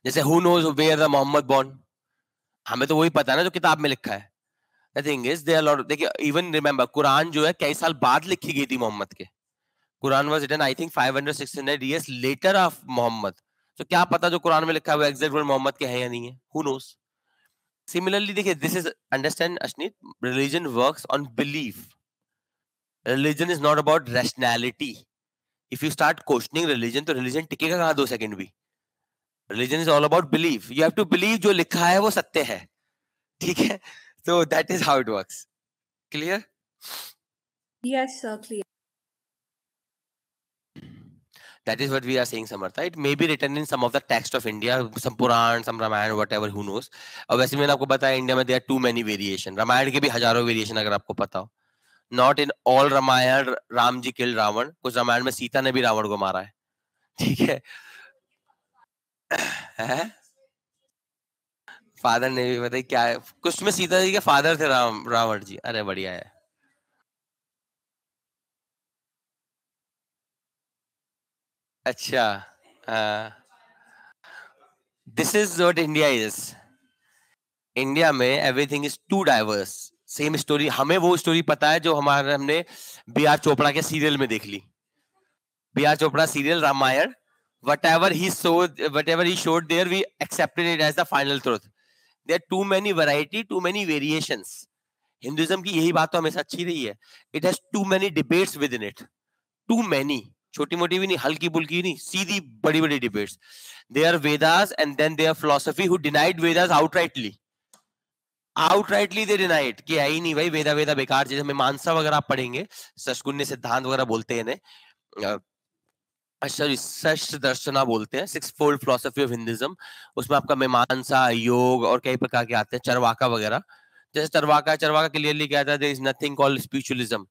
जैसे who knows where the Muhammad born? हमें तो वही पता है ना जो किताब में लिखा है. The thing is there are lot. देखिए, even remember कुरान जो है कई साल बाद लिखी गई थी मोहम्मद के. Quran was written, I think, five hundred sixty-nine years later of Muhammad. So क्या पता जो कुरान में लिखा हुआ exact word मोहम्मद के है या नहीं है? Who knows? Similarly, देखिए, this is understand Ashnit. Religion works on belief. Religion is not about rationality. If you start questioning religion, तो religion टिकेगा कहाँ दो second भी? Religion is all about belief. You have to believe जो लिखा है वो सत्य है. ठीक है? So that is how it works. Clear? Yes, sir. Clear. That is what we are saying, Samartha. It may be written in some of the text of India, some Puran, some Ramayana, whatever. Who knows? और वैसे मैंने आपको बताया India में there are too many variation. Ramayan के भी हजारों variation अगर आपको पता हो. Not in all Ramayana, Ram ji killed Ravan. कुछ रामायण में सीता ने भी रावण को मारा है. ठीक है. फादर ने भी बताया क्या है? कुछ में सीता जी के फादर थे राम रावण जी. अरे बढ़िया है. अच्छा, this is what India is. India में everything is too diverse. Same story, हमें वो स्टोरी पता है जो हमारे हमने बी आर चोपड़ा के सीरियल में देख ली. B R Chopra serial Ramayan, what ever he showed what ever he showed there we accepted it as the final truth. There too many variety, too many variations. Hinduism की यही बात तो हमेशा अच्छी रही है. It has too many debates with in it. To many, छोटी मोटी भी नहीं, हल्की बुल्की नहीं, सीधी बड़ी बड़ी debates. They are Vedas and then they are philosophy who denied Vedas outrightly. Outrightly they denied कि है ही नहीं भाई वेदा, वेदा बेकार. जैसे मीमांसा वगैरह आप पढ़ेंगे, सशगुण्य सिद्धांत वगैरह बोलते हैं ना, सॉरी षष्ठ दर्शना बोलते हैं, six fold philosophy of Hinduism. उसमें आपका मीमांसा, योग और कई प्रकार के आते हैं, चरवाका वगैरह. जैसे चरवाका चरवाका क्लियरली कहता है there is nothing called spiritualism.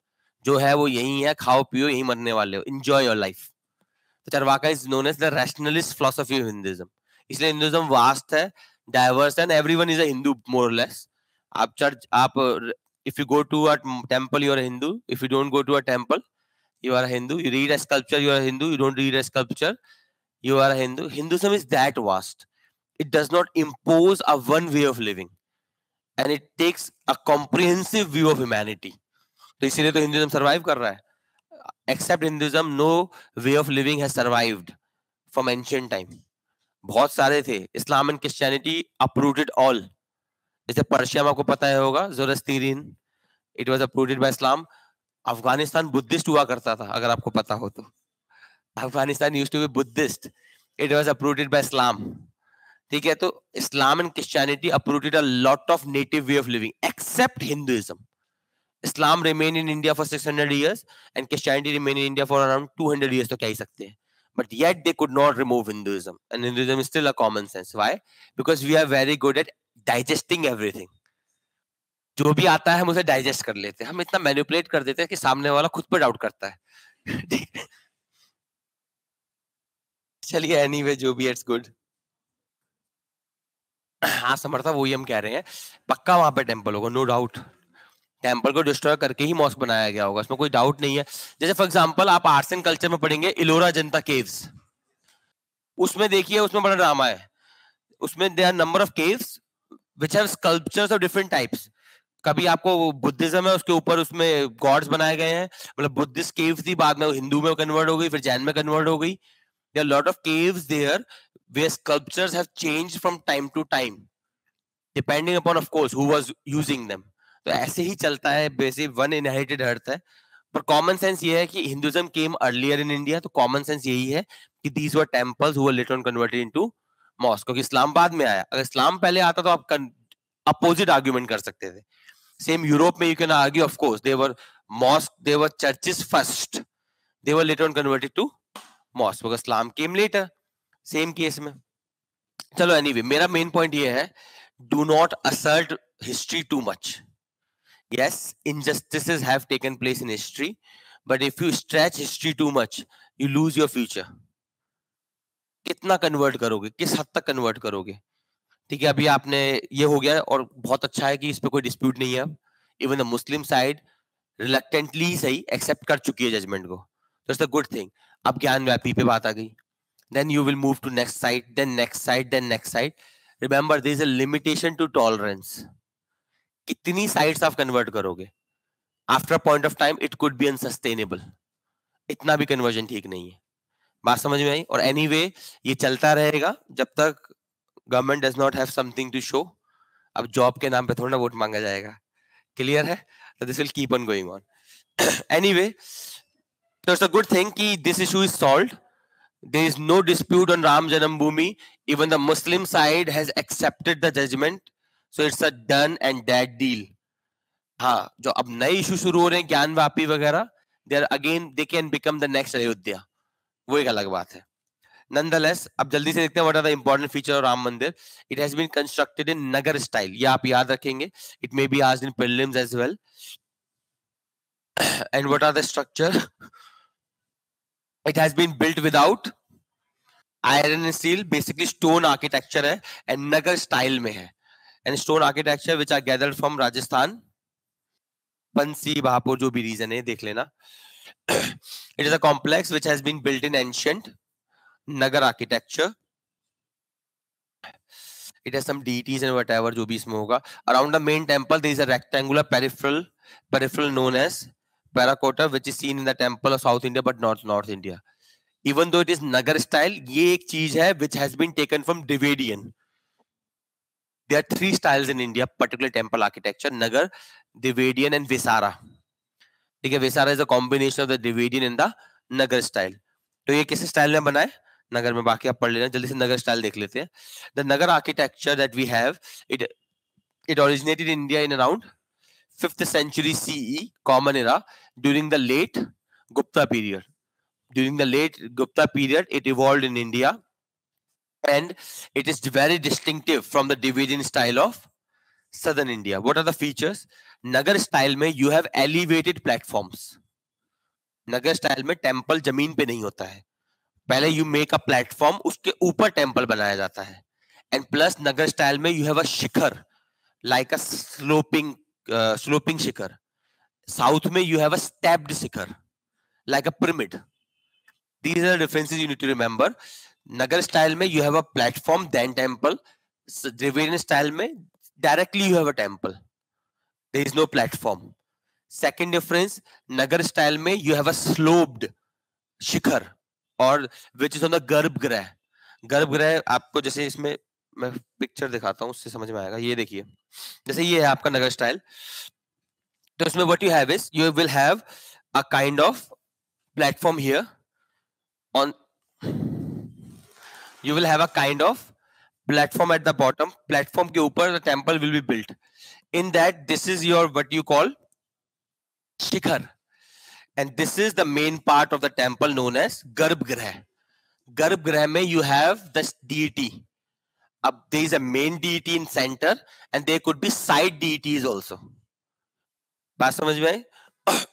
जो है वो यही है, खाओ पियो, यही मरने वाले हो, एंजॉय योर लाइफ. तो Charvaka is known as the rationalist philosophy of Hinduism. इसलिए हिंदुइज्म वास्ट है, डाइवर्स है, and everyone is a Hindu more और लेस. आप चर्च, आप if you go to a temple you are Hindu, if you don't go to a temple you are a Hindu, you read a sculpture, you are a Hindu, you don't read a sculpture, you are a Hindu. Hinduism is that vast. It does not impose a one way of living. And it takes a comprehensive view of humanity. So इसीलिए तो Hinduism survive कर रहा है. Except Hinduism, no way of living has survived from ancient time. बहुत सारे थे. Islam and Christianity uprooted all. जैसे Persia में आपको पता है होगा, Zoroastrian, it was uprooted by Islam. Afghanistan Buddhist हुआ करता था, अगर आपको पता हो तो. Afghanistan used to be Buddhist. It was uprooted by Islam. ठीक है, तो Islam and Christianity uprooted a lot of native way of living, except Hinduism. Islam remained in India for six hundred years and Christianity remained in India for around two hundred years. तो कह ही सकते हैं. But yet they could not remove Hinduism, and Hinduism is still a common sense. Why? Because we are very good at digesting everything. जो भी आता है हम उसे digest कर लेते हैं. हम इतना manipulate कर देते हैं कि सामने वाला खुद पर doubt करता है. चलिए anyway जो भी it's good. हाँ समर्था वही हम कह रहे हैं. पक्का वहाँ पे टेम्पल होगा, नो डाउट. टेम्पल को डिस्ट्रॉय करके ही मॉस्क बनाया गया होगा, इसमें कोई डाउट नहीं है. जैसे फॉर एग्जांपल आप आर्ट्स एंड कल्चर में पढ़ेंगे इलोरा जनता केव्स, उसमें देखिए, उसमें बड़ा ड्रामा है. उसमें there number of caves which have sculptures of different types. कभी आपको बुद्धिज्म है, उसके ऊपर उसमें गॉड्स बनाए गए हैं, मतलब बुद्धिस्ट केव्स थी, बाद में वो हिंदू में कन्वर्ट हो गई, फिर जैन में कन्वर्ट हो गई. There lot of caves there where sculptures have changed from time to time, depending upon, of course, who was using them. तो ऐसे ही चलता है, बेसिक वन इनहेरिटेड अर्थ है. पर कॉमन सेंस ये है कि Hinduism came earlier in India, तो कॉमन सेंस यही है कि these were temples who were later on converted into mosque, क्योंकि इस्लाम बाद में आया. अगर इस्लाम पहले आता तो आप अपोजिट आर्ग्यूमेंट कर सकते थे. सेम यूरोप में you can argue, of course they were mosque, they were churches first, they were later on converted to mosque, because Islam came later. Same case में चलो एनीवे anyway, मेरा main point ये है, do not assert history too much. Yes, injustices have taken place in history, but if you stretch history too much you lose your future. कितना convert करोगे, किस हद तक कन्वर्ट करोगे. ठीक है, अभी आपने ये हो गया और बहुत अच्छा है कि इस पे कोई डिस्प्यूट नहीं है. Even the Muslim side reluctantly सही एक्सेप्ट कर चुकी है जजमेंट को, तो इट्स अ गुड थिंग. अब ज्ञानव्यापी पे बात आ गई. Then you will move to next side, then next side, then next side. Remember, there is a limitation to tolerance. कितनी sides आप convert करोगे? After a point of time, it could be unsustainable. इतना भी conversion ठीक नहीं है. बात समझ में आई? और anyway, ये चलता रहेगा जब तक government does not have something to show. अब job के नाम पे थोड़ा वोट मांगा जाएगा. Clear है? So this will keep on going on. Anyway, so it's a good thing कि this issue is solved. There is no dispute on Ram Janambhoomi. Even the Muslim side has accepted the judgment, so it's a done and dead deal. हाँ, जो अब नए issue शुरू हो रहे हैं ज्ञानवापी वगैरह, they are again they can become the next Ayodhya. वो एक अलग बात है. Nonetheless, अब जल्दी से देखते हैं what are the important feature of Ram Mandir. It has been constructed in Nagar style. ये आप याद रखेंगे. It may be asked in prelims as well. And what are the structure? It has been built without iron and steel, basically stone architecture है and Nagar style में है. And stone architecture which are gathered from Rajasthan, Pansi, Bahapur, जो भी region है देख लेना. It is a complex which has been built in ancient Nagar architecture. It has some deities and whatever जो भी इसमें होगा. Around the main temple there is a rectangular peripheral, peripheral known as Paracotta, which is seen in the temple of South India but not North India. Even though it is Nagar style, ये एक चीज है which has been taken from Dravidian. There are three styles in India, particular temple architecture: Nagar, Dravidian, and Vesara. ठीक है, Vesara is a combination of the Dravidian and the Nagar style. तो ये किस style में बनाए? नगर में. बाकी आप पढ़ लेना. जल्दी से नगर स्टाइल देख लेते हैं. The Nagar architecture that we have, it it originated in India in around fifth century C E, common era, during the late Gupta period. During the late Gupta period, it evolved in India, and it is very distinctive from the Dravidian style of southern India. What are the features? Nagar style में you have elevated platforms. Nagar style में temple जमीन पे नहीं होता है. पहले you make a platform, उसके ऊपर temple बनाया जाता है. And plus Nagar style में you have a shikhar, like a sloping. Sloping shikhar. South में you have a stepped shikhar. like a pyramid. These are the differences you need to remember. Nagar style में you have a platform then temple. Dravidian style में directly you have a temple. There is no platform. Second difference, Nagar style में you have a sloped shikhar or which is on the garbhrah. Garbhrah आपको जैसे इसमें मैं picture दिखाता हूँ उससे समझ में आएगा. ये देखिए जैसे ये है आपका नगर स्टाइल. तो इसमें what you have is you will have a kind of platform here on you will have a kind of platform at the bottom. Platform के ऊपर the temple will be built. In that this is your what you call shikhar and this is the main part of the temple known as garbhrah. Garbhrah में you have this deity. Up there is a main deity in center and there could be side deities also. बात समझ में आई.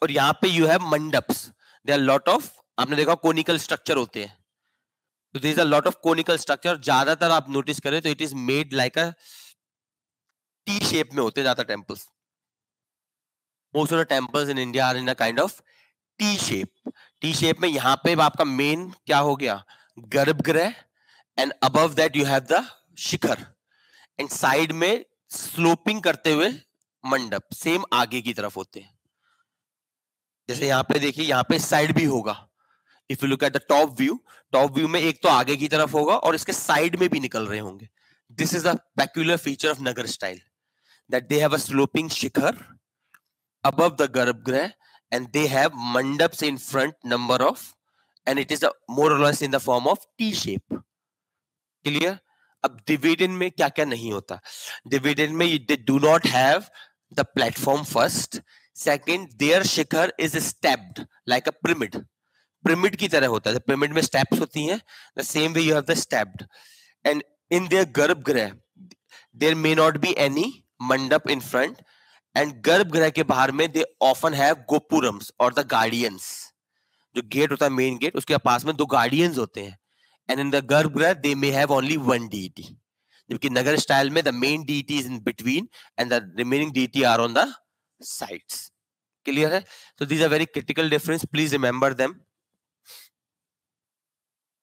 और यहाँ पे you have mandaps. There are lot of आपने देखा conical structure होते हैं. So there is a lot of conical structure. ज्यादातर आप notice करें तो it is made like a T shape में होते ज्यादा temples. Most of the temples in India are in a kind of T shape. T shape में यहाँ पे आपका main क्या हो गया गर्भगृह and above that you have the shikhar and side में स्लोपिंग करते हुए मंडप सेम आगे की तरफ होते हैं. जैसे यहाँ पे देखिए यहाँ पे साइड भी होगा. If you look at the top view, top view में एक तो आगे की तरफ होगा और इसके साइड में भी निकल रहे होंगे. This is a peculiar feature of Nagar style that they have a sloping shikhar above the garbhagriha and they have mandaps in front number of and it is more और less in the form of T shape. Clear. अब Dravidian में क्या क्या नहीं होता. Dravidian में they do not have the platform first. Second, their Shikhar is stepped like a pyramid. Pyramid की तरह होता है. Pyramid में steps होती हैं. The same way you have the stepped. And in their गर्भगृह there may not be any mandap in front. And गर्भगृह के बाहर में they often have gopurams or the guardians. जो gate होता है main gate उसके पास में दो guardians होते हैं. And in the garbhrah they may have only one deity. Jabki nagar style mein the main deity is in between and the remaining deity are on the sides. Clear hai. So these are very critical difference, please remember them.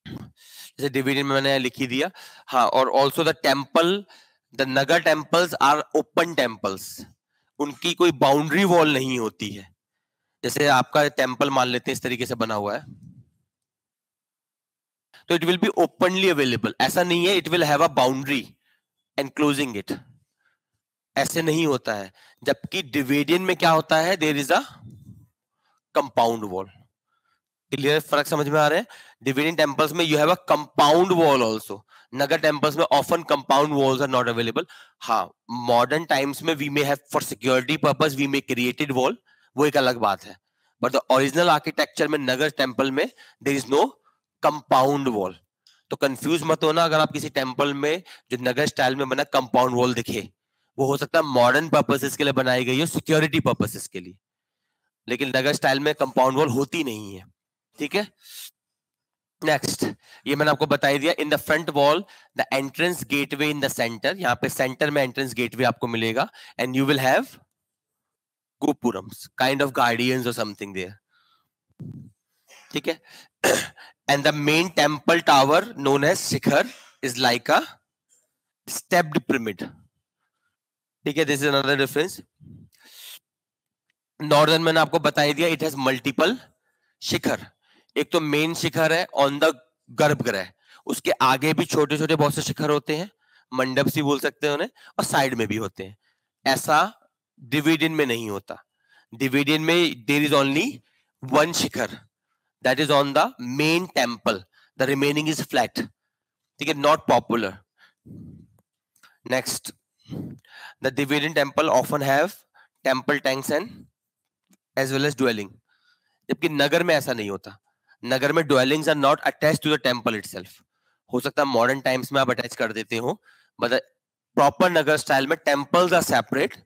Jaise Dravidian mein maine likhi diya. Ha, or also the temple, the nagar temples are open temples. Unki koi boundary wall nahi hoti hai. Jaise aapka temple maan lete hain is tarike se bana hua hai तो it will be openly available. ऐसा नहीं है it will have a boundary enclosing it, ऐसे नहीं होता है. जबकि Dravidian में क्या होता है there is a compound wall. Clear फर्क समझ में आ रहे हैं. Dravidian टेम्पल्स में you have a compound wall also. Nagar temples में often compound walls are not available. हाँ मॉडर्न टाइम्स में we may have for security purpose we may created wall, वो एक अलग बात है. बट द ओरिजिनल आर्किटेक्चर में नगर टेम्पल में there is no compound wall. तो कंफ्यूज मत होना अगर आप किसी टेंपल में जो नगर स्टाइल में बना कंपाउंड वॉल दिखे. वो हो सकता है मॉडर्न पर्पसेस के लिए बनाई गई हो, सिक्योरिटी पर्पसेस के लिए, लेकिन नगर स्टाइल में कंपाउंड वॉल होती नहीं है. ठीक है. नेक्स्ट ये मैंने आपको बता ही दिया. In the front wall the entrance gateway in the centre. यहाँ पे सेंटर में एंट्रेंस गेटवे आपको मिलेगा and you will have gopurams kind of guardians or something there. ठीक है. And the main temple tower known as shikhar is like a stepped pyramid. ठीक है. this is another difference. Northern मैंने आपको बताई दिया it has multiple शिखर. एक तो main शिखर है on the गर्भगृह, उसके आगे भी छोटे छोटे बहुत से शिखर होते हैं, मंडप सी बोल सकते हैं उन्हें, और साइड में भी होते हैं. ऐसा Dravidian में नहीं होता. Dravidian में there is only one Shikhar that is on the main temple, the remaining is flat. They are not popular. Next, the Dravidian temple often have temple tanks and as well as dwelling. Jabki nagar mein aisa nahi hota. Nagar mein dwellings are not attached to the temple itself. Ho sakta hai modern times mein aap attach kar dete ho, but the proper nagar style mein temples are separate.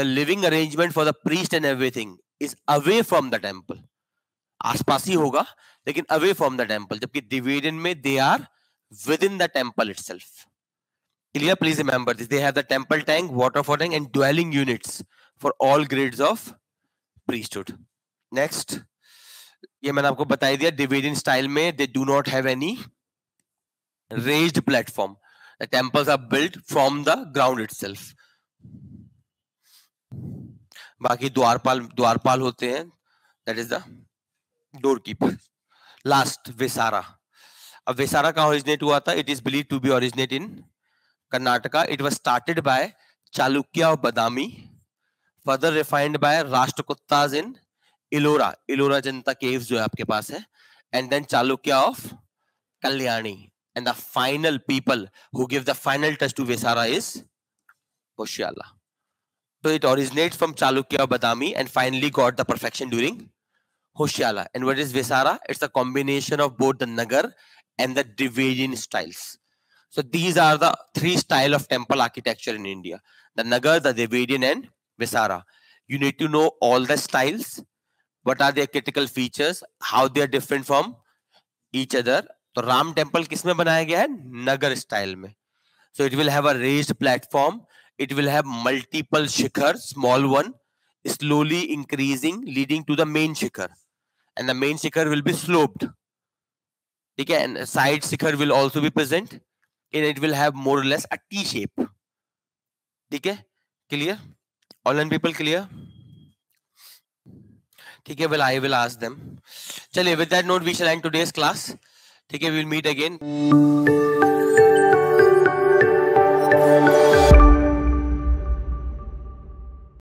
The living arrangement for the priest and everything is away from the temple. आसपास ही होगा लेकिन away from the temple. जबकि Dravidian में they are within the temple itself. Clear. Please remember this. They have the temple tank, water falling and dwelling units for all grades of priesthood. Next ये मैंने आपको बताई दिया Dravidian style में, they do not have any raised platform, the temples are built from the ground itself. बाकी द्वारपाल द्वारपाल होते हैं, that is the डोरकीपर। Last Vesara, अब वेसारा का ओरिजिनेट हुआ था, it is believe to be originate in Karnataka. It was started by Chalukya और Badami, further refined by Rashtrakutas in Ellora, Ellora जनता caves जो है आपके पास है, and then Chalukya of Kalyani, and the final people who give the final touch to Vesara is Hoysala. So it originates from Chalukya Badami and finally got the perfection during Hoshyala. And what is Vesara? It's a combination of both the Nagar and the Dravidian styles. So these are the three style of temple architecture in India: the Nagar, the Dravidian, and Vesara. You need to know all the styles. What are their critical features? How they are different from each other? So Ram Temple किसमें बनाया गया है? Nagar style में. So it will have a raised platform. It will have multiple shikhar, small one, slowly increasing, leading to the main shikhar, and the main shikhar will be sloped. Okay, and side shikhar will also be present, and it will have more or less a T shape. Okay, clear? Online people clear? Okay, well I will ask them. Chale, with that note, we shall end today's class. Okay, we will meet again.